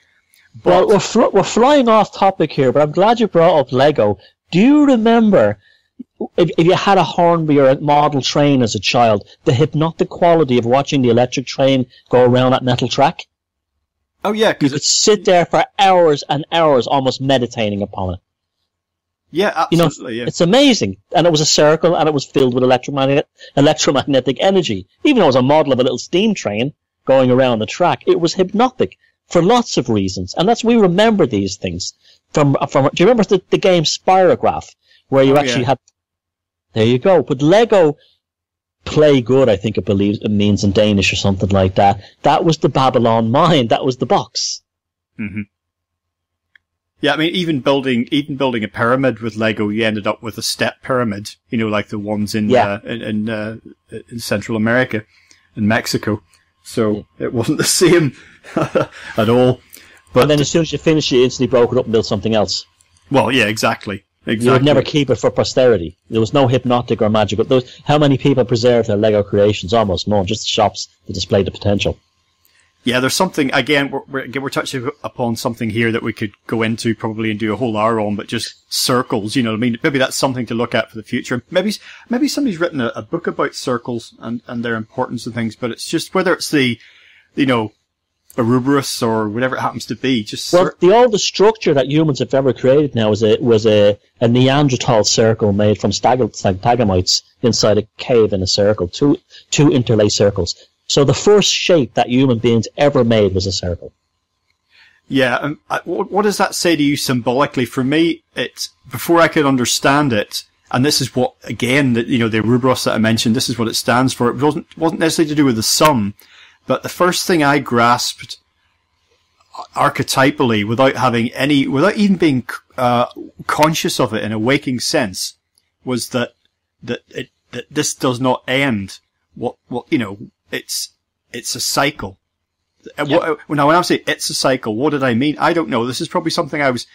But well, we're flying off topic here, but I'm glad you brought up Lego. Do you remember, if you had a Hornby or a model train as a child, the hypnotic quality of watching the electric train go around that metal track? Oh, yeah. You could sit there for hours and hours almost meditating upon it. Yeah, absolutely. You know, yeah. It's amazing. And it was a circle, and it was filled with electromagnetic energy. Even though it was a model of a little steam train going around the track, it was hypnotic for lots of reasons. And that's we remember these things. Do you remember the game Spirograph, where you had... There you go. But Lego, play good, I think it means in Danish or something like that. That was the Babylon mind. That was the box. Mm-hmm. Yeah, I mean, even building a pyramid with Lego, you ended up with a step pyramid, you know, like the ones in Central America, in Mexico. So it wasn't the same at all. But and then as soon as you finish, you instantly broke it up and built something else. Well, yeah, exactly. You would never keep it for posterity. There was no hypnotic or magical. How many people preserve their Lego creations? Almost none. Just shops that display the potential. Yeah, there's something, again, we're touching upon something here that we could go into probably and do a whole hour on, but just circles, you know what I mean? Maybe that's something to look at for the future. Maybe somebody's written a book about circles and their importance and things, but it's just whether it's the, you know, Ouroboros or whatever it happens to be. The oldest structure that humans have ever created now was a Neanderthal circle made from stalagmites inside a cave in a circle, two interlaced circles. So the first shape that human beings ever made was a circle. Yeah, and what does that say to you symbolically? For me, it's before I could understand it, and this is what, again, the Ouroboros that I mentioned, this is what it stands for. It wasn't necessarily to do with the sun. But the first thing I grasped archetypally, without having any, without even being conscious of it in a waking sense, was that this does not end. What you know, it's a cycle. Yep. Now, when I say it's a cycle, what did I mean? I don't know. This is probably something I was,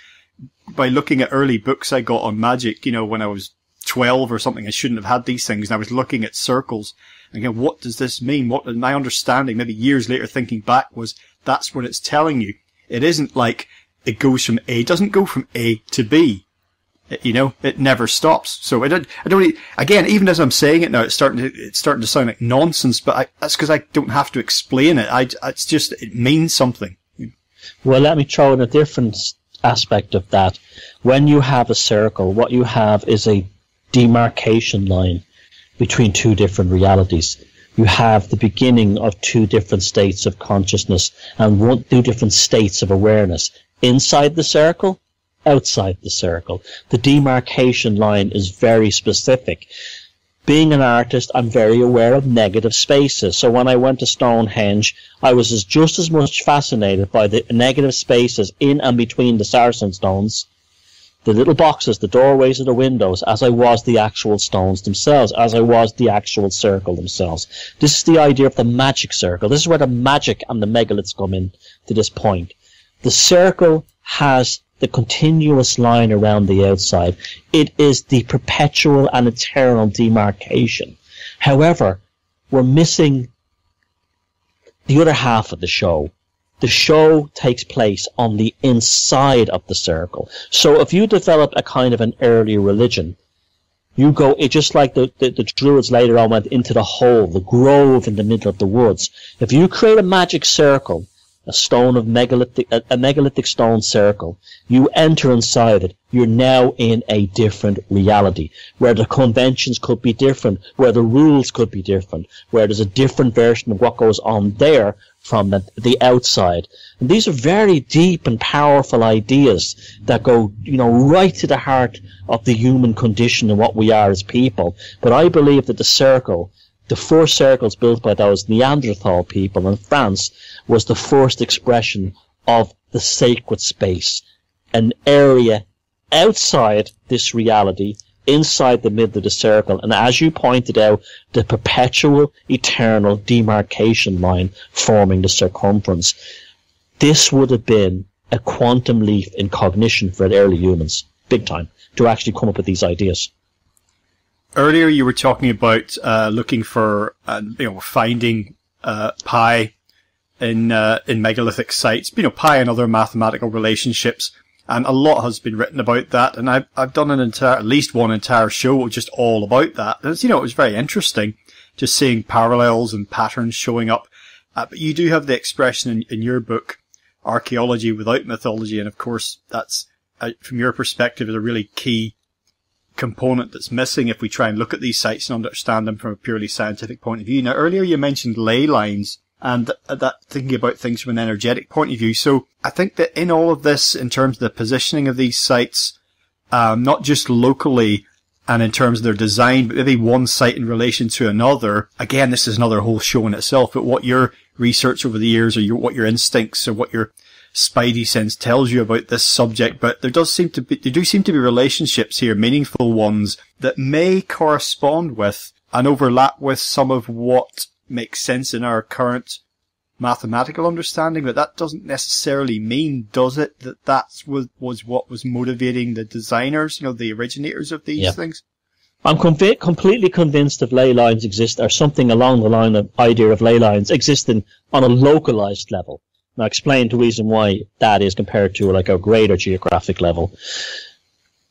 by looking at early books I got on magic, you know, when I was 12 or something. I shouldn't have had these things, and I was looking at circles. And again, what does this mean? What, and my understanding, maybe years later thinking back, was that's what it's telling you. It isn't like it goes from A, it doesn't go from A to B. It, you know, it never stops. So I don't really, again, even as I'm saying it now, it's starting to sound like nonsense, but that's because I don't have to explain it. It's just, it means something. Well, let me throw in a different aspect of that. When you have a circle, what you have is a demarcation line between two different realities. You have the beginning of two different states of consciousness and two different states of awareness. Inside the circle, outside the circle. The demarcation line is very specific. Being an artist, I'm very aware of negative spaces. So when I went to Stonehenge, I was just as much fascinated by the negative spaces in and between the Saracen stones, the little boxes, the doorways and the windows, as I was the actual stones themselves, as I was the actual circle themselves. This is the idea of the magic circle. This is where the magic and the megaliths come in to this point. The circle has the continuous line around the outside. It is the perpetual and eternal demarcation. However, we're missing the other half of the show. The show takes place on the inside of the circle. So if you develop a kind of an early religion, you go, it's just like the Druids later on went into the hole, the grove in the middle of the woods. If you create a magic circle, a megalithic stone circle, you enter inside it, you're now in a different reality, where the conventions could be different, where the rules could be different, where there's a different version of what goes on there from the outside. And these are very deep and powerful ideas that go, you know, right to the heart of the human condition and what we are as people. But I believe that the circle, the four circles built by those Neanderthal people in France, was the first expression of the sacred space, an area outside this reality, inside the middle of the circle, and as you pointed out, the perpetual, eternal demarcation line forming the circumference. This would have been a quantum leap in cognition for the early humans, big time, to actually come up with these ideas. Earlier, you were talking about looking for, you know, finding pi in megalithic sites, you know, pi and other mathematical relationships, and a lot has been written about that. And I've done at least one entire show just all about that. And, you know, it was very interesting, just seeing parallels and patterns showing up. But you do have the expression in your book, Archaeology Without Mythology, and of course, that's from your perspective is a really key component that's missing if we try and look at these sites and understand them from a purely scientific point of view. Now, earlier you mentioned ley lines and that thinking about things from an energetic point of view. So I think that in all of this, in terms of the positioning of these sites, not just locally and in terms of their design, but maybe one site in relation to another, again, this is another whole show in itself, but what your research over the years or what your instincts or what your spidey sense tells you about this subject, but there do seem to be relationships here, meaningful ones, that may correspond with and overlap with some of what makes sense in our current mathematical understanding, but that doesn't necessarily mean, does it, that was what was motivating the designers, you know, the originators of these things? I'm completely convinced that ley lines exist, or something along the line of idea of ley lines existing on a localized level. Now, explain the reason why that is compared to like a greater geographic level.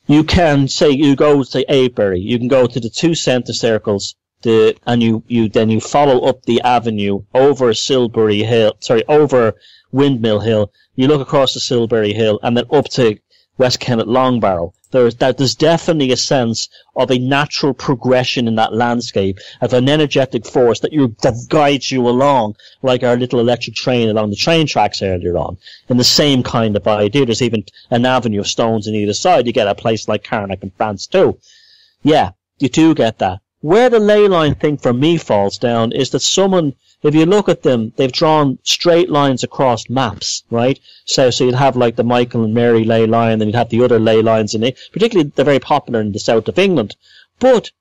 You can say you go to Avebury, you can go to the two center circles, and you follow up the avenue over Silbury Hill, sorry, over Windmill Hill. You look across the Silbury Hill and then up to West Kennet Long Barrow. There's definitely a sense of a natural progression in that landscape, of an energetic force that guides you along, like our little electric train along the train tracks earlier on. And the same kind of idea. There's even an avenue of stones on either side. You get a place like Carnac in France too. Yeah, you do get that. Where the ley line thing for me falls down is that someone, if you look at them, they've drawn straight lines across maps, right? So you'd have like the Michael and Mary ley line, and you'd have the other ley lines in it. Particularly, they're very popular in the south of England. But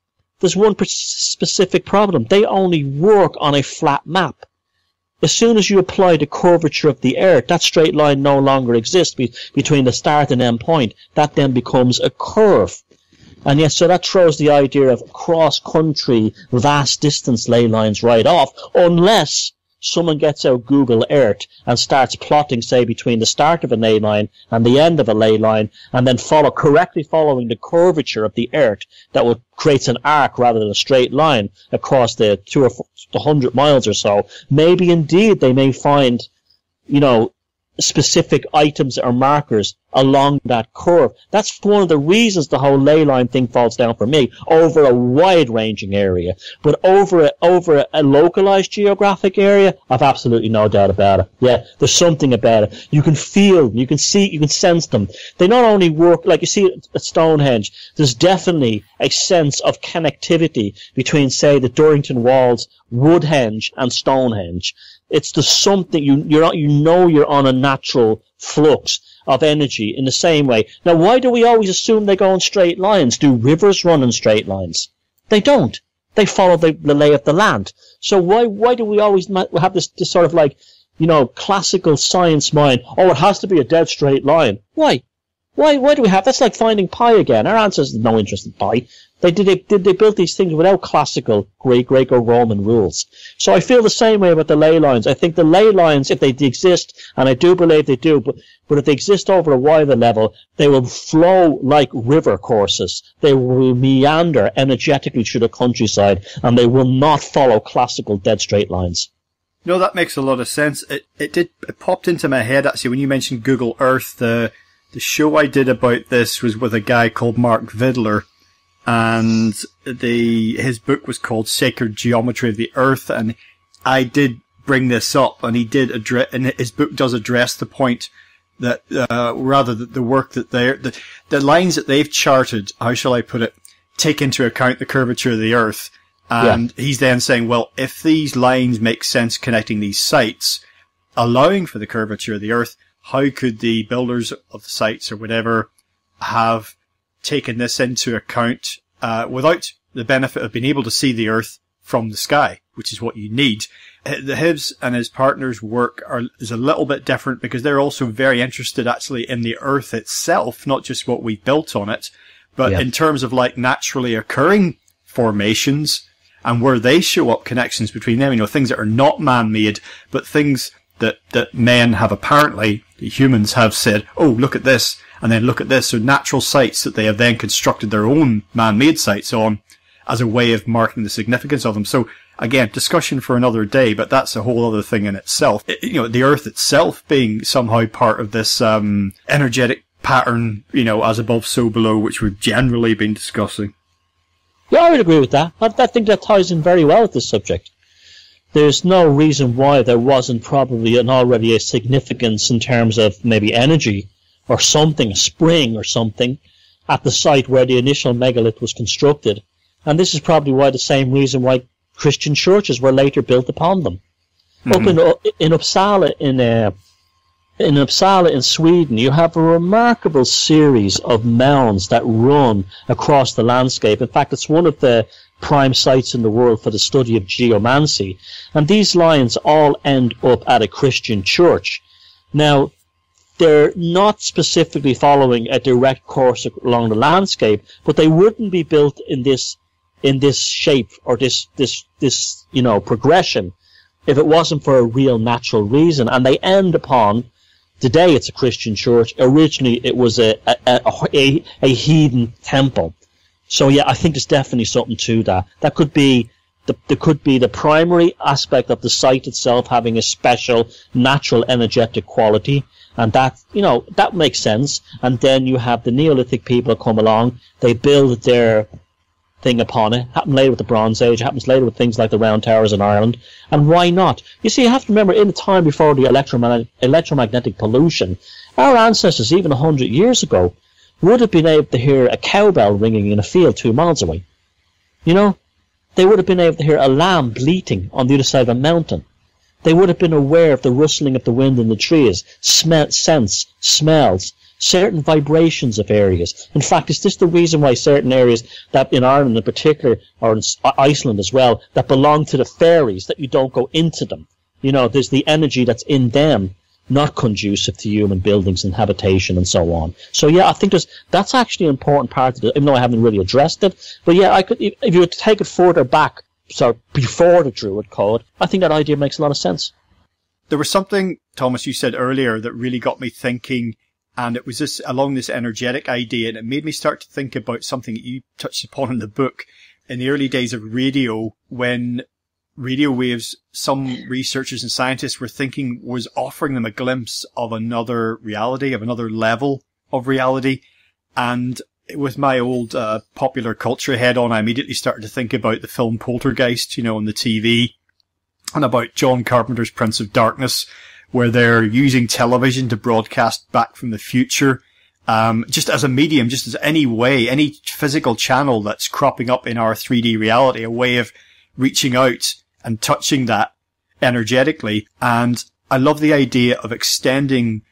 there's one specific problem. They only work on a flat map. As soon as you apply the curvature of the earth, that straight line no longer exists between the start and end point. That then becomes a curve. And yes, so that throws the idea of cross-country, vast distance ley lines right off, unless someone gets out Google Earth and starts plotting, say, between the start of a ley line and the end of a ley line, and then correctly following the curvature of the earth that will create an arc rather than a straight line across the 200 miles or so. Maybe indeed they may find, you know, specific items or markers along that curve. That's one of the reasons the whole ley line thing falls down for me, over a wide-ranging area. But over a localized geographic area, I've absolutely no doubt about it. Yeah, there's something about it. You can feel, you can see, you can sense them. They not only work, like you see at Stonehenge, there's definitely a sense of connectivity between, say, the Durrington Walls, Woodhenge, and Stonehenge. It's the something, you're on a natural flux of energy in the same way. Now, why do we always assume they go in straight lines? Do rivers run in straight lines? They don't. They follow the lay of the land. So why do we always have this sort of like, you know, classical science mind? Oh, it has to be a dead straight line. Why? Why do we have? That's like finding pi again. Our ancestors had no interest in pi. They built these things without classical Greco-Roman rules. So I feel the same way about the ley lines. I think the ley lines, if they exist, and I do believe they do, but if they exist over a wider level, they will flow like river courses. They will meander energetically through the countryside, and they will not follow classical dead straight lines. No, that makes a lot of sense. It popped into my head, actually, when you mentioned Google Earth. The show I did about this was with a guy called Mark Vidler. And his book was called Sacred Geometry of the Earth, and I did bring this up, and he did address, and his book does address the point that the work that the lines that they've charted, how shall I put it, take into account the curvature of the Earth, and yeah. He's then saying, well, if these lines make sense connecting these sites, allowing for the curvature of the Earth, how could the builders of the sites or whatever have taken this into account without the benefit of being able to see the Earth from the sky, which is what you need. The Hibbs and his partner's work is a little bit different because they're also very interested actually in the Earth itself, not just what we built on it, but yeah. In terms of like naturally occurring formations and where they show up, connections between them, you know, things that are not man-made, but things that men have apparently, the humans have said, oh, look at this, and then look at this. So natural sites that they have then constructed their own man-made sites on as a way of marking the significance of them. So again, discussion for another day, but that's a whole other thing in itself. You know, the Earth itself being somehow part of this energetic pattern, you know, as above, so below, which we've generally been discussing. Yeah, I would agree with that. I think that ties in very well with this subject. There's no reason why there wasn't probably already a significance in terms of maybe energy or something, a spring or something, at the site where the initial megalith was constructed. And this is probably why the same reason why Christian churches were later built upon them. Mm-hmm. Up in Uppsala, in Sweden, you have a remarkable series of mounds that run across the landscape. In fact, it's one of the prime sites in the world for the study of geomancy, and these lines all end up at a Christian church. Now, they're not specifically following a direct course along the landscape, but they wouldn't be built in this shape or this you know, progression if it wasn't for a real natural reason. And they end upon, today it's a Christian church, originally it was a heathen temple. So yeah, I think there's definitely something to that. That could be the primary aspect of the site itself having a special natural energetic quality, and that, you know, that makes sense. And then you have the Neolithic people come along, they build their thing upon it. Happened later with the Bronze Age, happens later with things like the Round Towers in Ireland. And why not? You see, you have to remember, in the time before the electromagnetic pollution, our ancestors, even 100 years ago, would have been able to hear a cowbell ringing in a field 2 miles away. You know, They would have been able to hear a lamb bleating on the other side of a mountain. They would have been aware of the rustling of the wind in the trees, scents, smells, certain vibrations of areas. In fact, is this the reason why certain areas that in Ireland in particular, or in Iceland as well, that belong to the fairies, that you don't go into them? You know, there's the energy that's in them, not conducive to human buildings and habitation and so on. So yeah, I think that's actually an important part of it, even though I haven't really addressed it. But yeah, if you were to take it further back, so before the Druid Code, I think that idea makes a lot of sense. There was something, Thomas, you said earlier that really got me thinking, and it was this along this energetic idea, and it made me start to think about something that you touched upon in the book. In the early days of radio, when radio waves, some researchers and scientists were thinking was offering them a glimpse of another reality, of another level of reality. And with my old popular culture head on, I immediately started to think about the film Poltergeist, you know, on the TV, and about John Carpenter's Prince of Darkness, where they're using television to broadcast back from the future, just as a medium, just as any way, any physical channel that's cropping up in our 3D reality, a way of reaching out and touching that energetically. And I love the idea of extending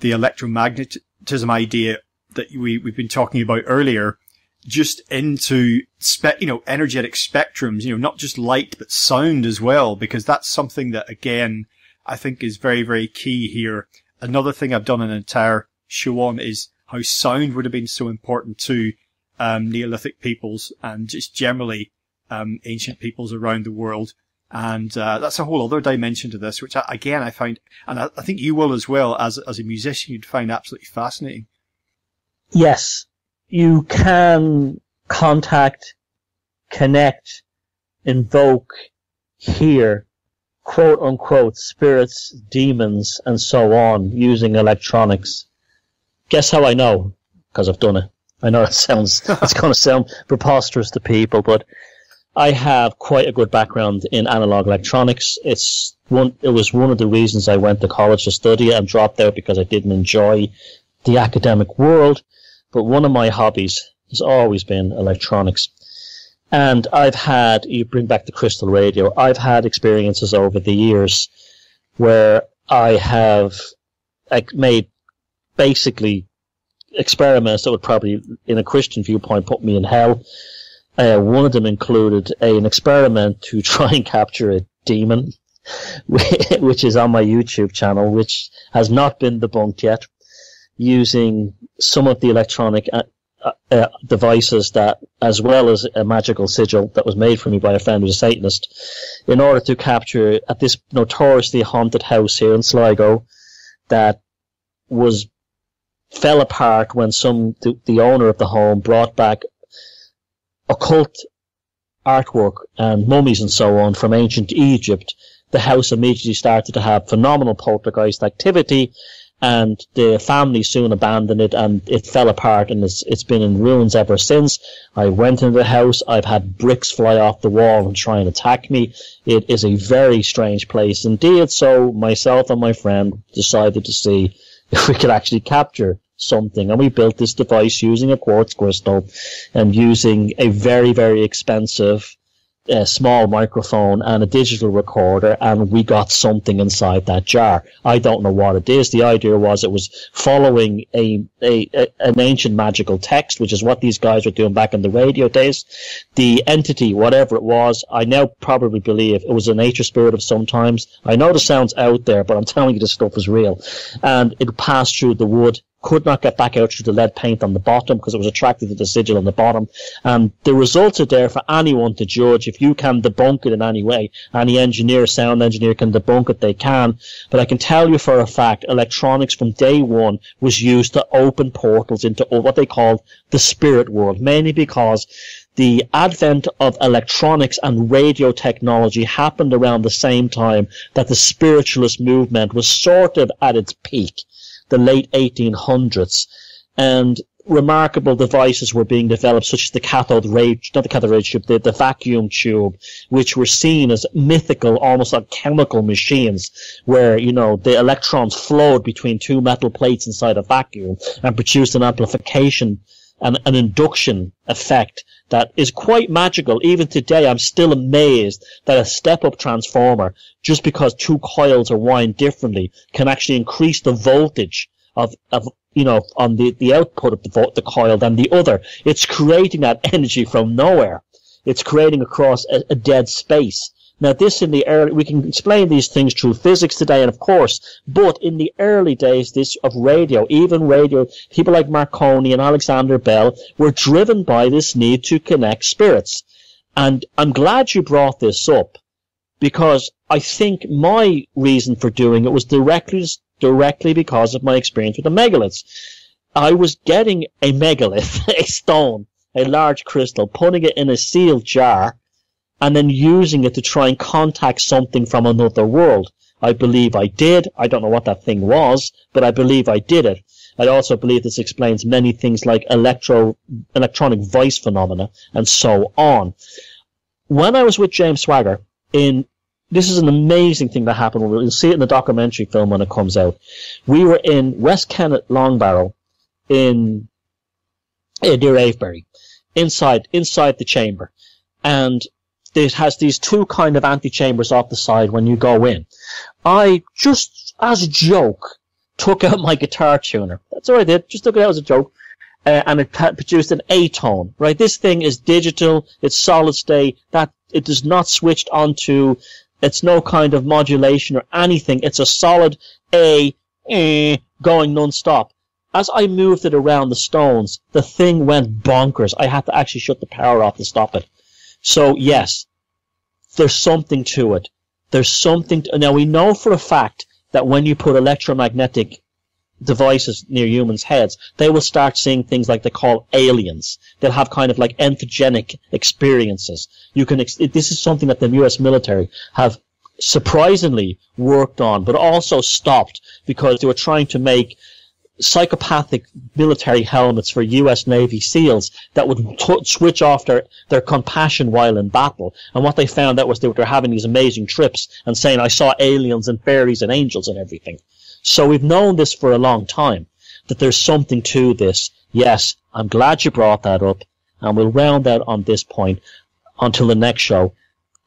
the electromagnetism idea that we've been talking about earlier, just into energetic spectrums, you know, not just light, but sound as well, because that's something that, again, I think is very, very key here. Another thing I've done an entire show on is how sound would have been so important to Neolithic peoples and just generally ancient peoples around the world. And that's a whole other dimension to this, which, again, I find, and I think you will as well, as a musician, you'd find absolutely fascinating. Yes, you can contact, connect, invoke, hear, quote-unquote, spirits, demons, and so on, using electronics. Guess how I know? Because I've done it. I know it's going to sound preposterous to people, but I have quite a good background in analog electronics. It was one of the reasons I went to college to study it and dropped out because I didn't enjoy the academic world. But one of my hobbies has always been electronics. And you bring back the crystal radio, I've had experiences over the years where I have made basically experiments that would probably, in a Christian viewpoint, put me in hell. One of them included an experiment to try and capture a demon, which is on my YouTube channel, which has not been debunked yet, using some of the electronic devices that, as well as a magical sigil that was made for me by a friend who's a Satanist, in order to capture at this notoriously haunted house here in Sligo that fell apart when the owner of the home brought back occult artwork and mummies and so on from ancient Egypt. The house immediately started to have phenomenal poltergeist activity, and the family soon abandoned it, and it fell apart, and it's been in ruins ever since. I went into the house. I've had bricks fly off the wall and try and attack me. It is a very strange place indeed, so myself and my friend decided to see if we could actually capture something, and we built this device using a quartz crystal and using a very, very expensive small microphone and a digital recorder, and we got something inside that jar. I don't know what it is. The idea was it was following an ancient magical text, which is what these guys were doing back in the radio days. The entity, whatever it was, I now probably believe it was a nature spirit of sometimes. I know this sounds out there, but I'm telling you, this stuff is real. And it passed through the wood, could not get back out through the lead paint on the bottom because it was attracted to the sigil on the bottom. And the results are there for anyone to judge. If you can debunk it in any way, any engineer, sound engineer, can debunk it, they can. But I can tell you for a fact, electronics from day one was used to open portals into what they called the spirit world, mainly because the advent of electronics and radio technology happened around the same time that the spiritualist movement was sort of at its peak. The late 1800s, and remarkable devices were being developed, such as the vacuum tube, which were seen as mythical, almost like chemical machines, where, you know, the electrons flowed between two metal plates inside a vacuum and produced an amplification an induction effect that is quite magical. Even today, I'm still amazed that a step-up transformer, just because two coils are wired differently, can actually increase the voltage of on the output of the coil than the other. It's creating that energy from nowhere. It's creating across a dead space. Now, this in the early, we can explain these things through physics today, and of course, but in the early days of radio, even radio, people like Marconi and Alexander Bell were driven by this need to connect spirits. And I'm glad you brought this up, because I think my reason for doing it was directly because of my experience with the megaliths. I was getting a megalith, a stone, a large crystal, putting it in a sealed jar, and then using it to try and contact something from another world. I believe I did. I don't know what that thing was, but I believe I did it. I also believe this explains many things like electronic voice phenomena and so on. When I was with James Swagger, this is an amazing thing that happened. You'll see it in the documentary film when it comes out. We were in West Kennet Long Barrow near Avebury, inside the chamber, and it has these two kind of antechambers off the side when you go in. I, just as a joke, took out my guitar tuner. That's all I did. Just took it out as a joke. And it produced an A-tone, right? This thing is digital. It's solid state. It is not switched onto. It's no kind of modulation or anything. It's a solid A going non-stop. As I moved it around the stones, the thing went bonkers. I had to actually shut the power off to stop it. So, yes, there's something to it. There's something to, now, we know for a fact that when you put electromagnetic devices near humans' heads, they will start seeing things like they call aliens. They'll have kind of like entheogenic experiences. This is something that the U.S. military have surprisingly worked on, but also stopped because they were trying to make psychopathic military helmets for US Navy SEALs that would switch off their compassion while in battle. And what they found out was they were having these amazing trips and saying, I saw aliens and fairies and angels and everything. So we've known this for a long time, that there's something to this. Yes, I'm glad you brought that up, and we'll round out on this point until the next show.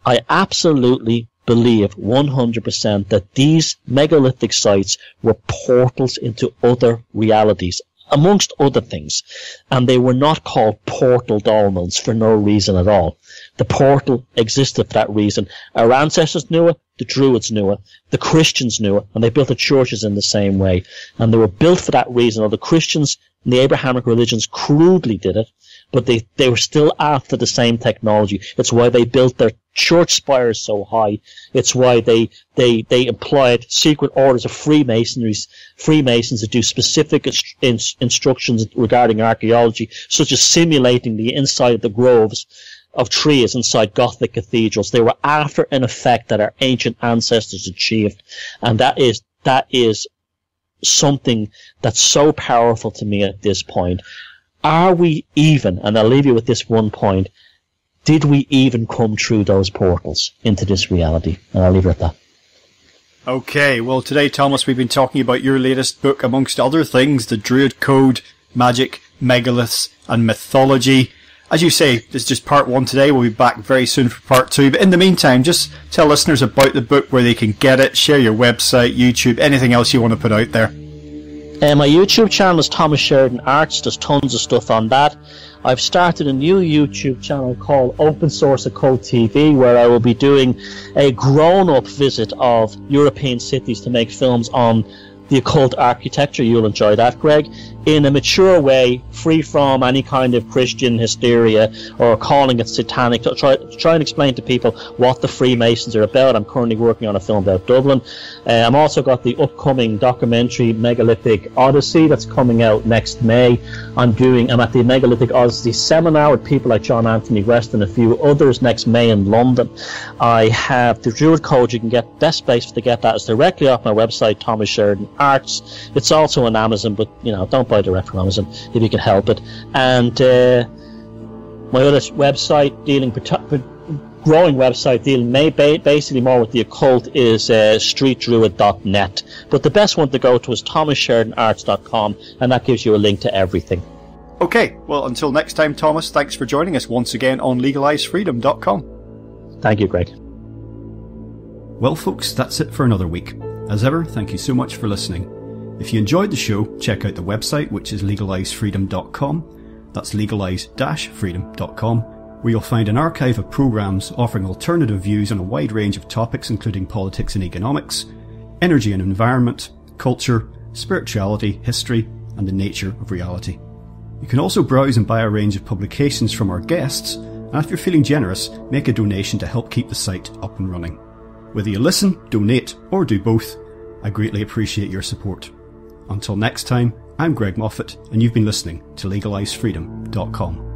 I absolutely believe 100% that these megalithic sites were portals into other realities, amongst other things, and they were not called portal dolmens for no reason at all. The portal existed for that reason. Our ancestors knew it, the Druids knew it, the Christians knew it, and they built the churches in the same way, and they were built for that reason. Or the Christians and the Abrahamic religions crudely did it, but they were still after the same technology. It's why they built their church spires so high. It's why they employed secret orders of Freemasons to do specific instructions regarding archaeology, such as simulating the inside of the groves of trees inside Gothic cathedrals. They were after an effect that our ancient ancestors achieved, and that is something that's so powerful to me at this point. Are we even, and I'll leave you with this one point, did we even come through those portals into this reality? And I'll leave it at that. Okay, well today, Thomas, we've been talking about your latest book, amongst other things, The Druid Code, Magic, Megaliths, and Mythology. As you say, this is just part one today. We'll be back very soon for part two. But in the meantime, just tell listeners about the book, where they can get it, share your website, YouTube, anything else you want to put out there. My YouTube channel is Thomas Sheridan Arts. There's tons of stuff on that. I've started a new YouTube channel called Open Source Occult TV, where I will be doing a grown-up visit of European cities to make films on the occult architecture. You'll enjoy that, Greg, in a mature way, free from any kind of Christian hysteria or calling it satanic. Try and explain to people what the Freemasons are about. I'm currently working on a film about Dublin. I've also got the upcoming documentary Megalithic Odyssey that's coming out next May. I'm at the Megalithic Odyssey seminar with people like John Anthony West and a few others next May in London. I have The Druid Code. You can get, best place to get that is directly off my website, Thomas Sheridan Arts. It's also on Amazon, but don't buy direct from Amazon if you can help it. And my other website basically more with the occult is streetdruid.net, but the best one to go to is thomassheridanarts.com, and that gives you a link to everything. Okay, well, until next time, Thomas, thanks for joining us once again on LegalizeFreedom.com. Thank you, Greg. Well, folks, that's it for another week. As ever, thank you so much for listening. If you enjoyed the show, check out the website, which is LegalizeFreedom.com. That's legalize-freedom.com, where you'll find an archive of programs offering alternative views on a wide range of topics, including politics and economics, energy and environment, culture, spirituality, history, and the nature of reality. You can also browse and buy a range of publications from our guests, and if you're feeling generous, make a donation to help keep the site up and running. Whether you listen, donate, or do both, I greatly appreciate your support. Until next time, I'm Greg Moffat, and you've been listening to LegalizeFreedom.com.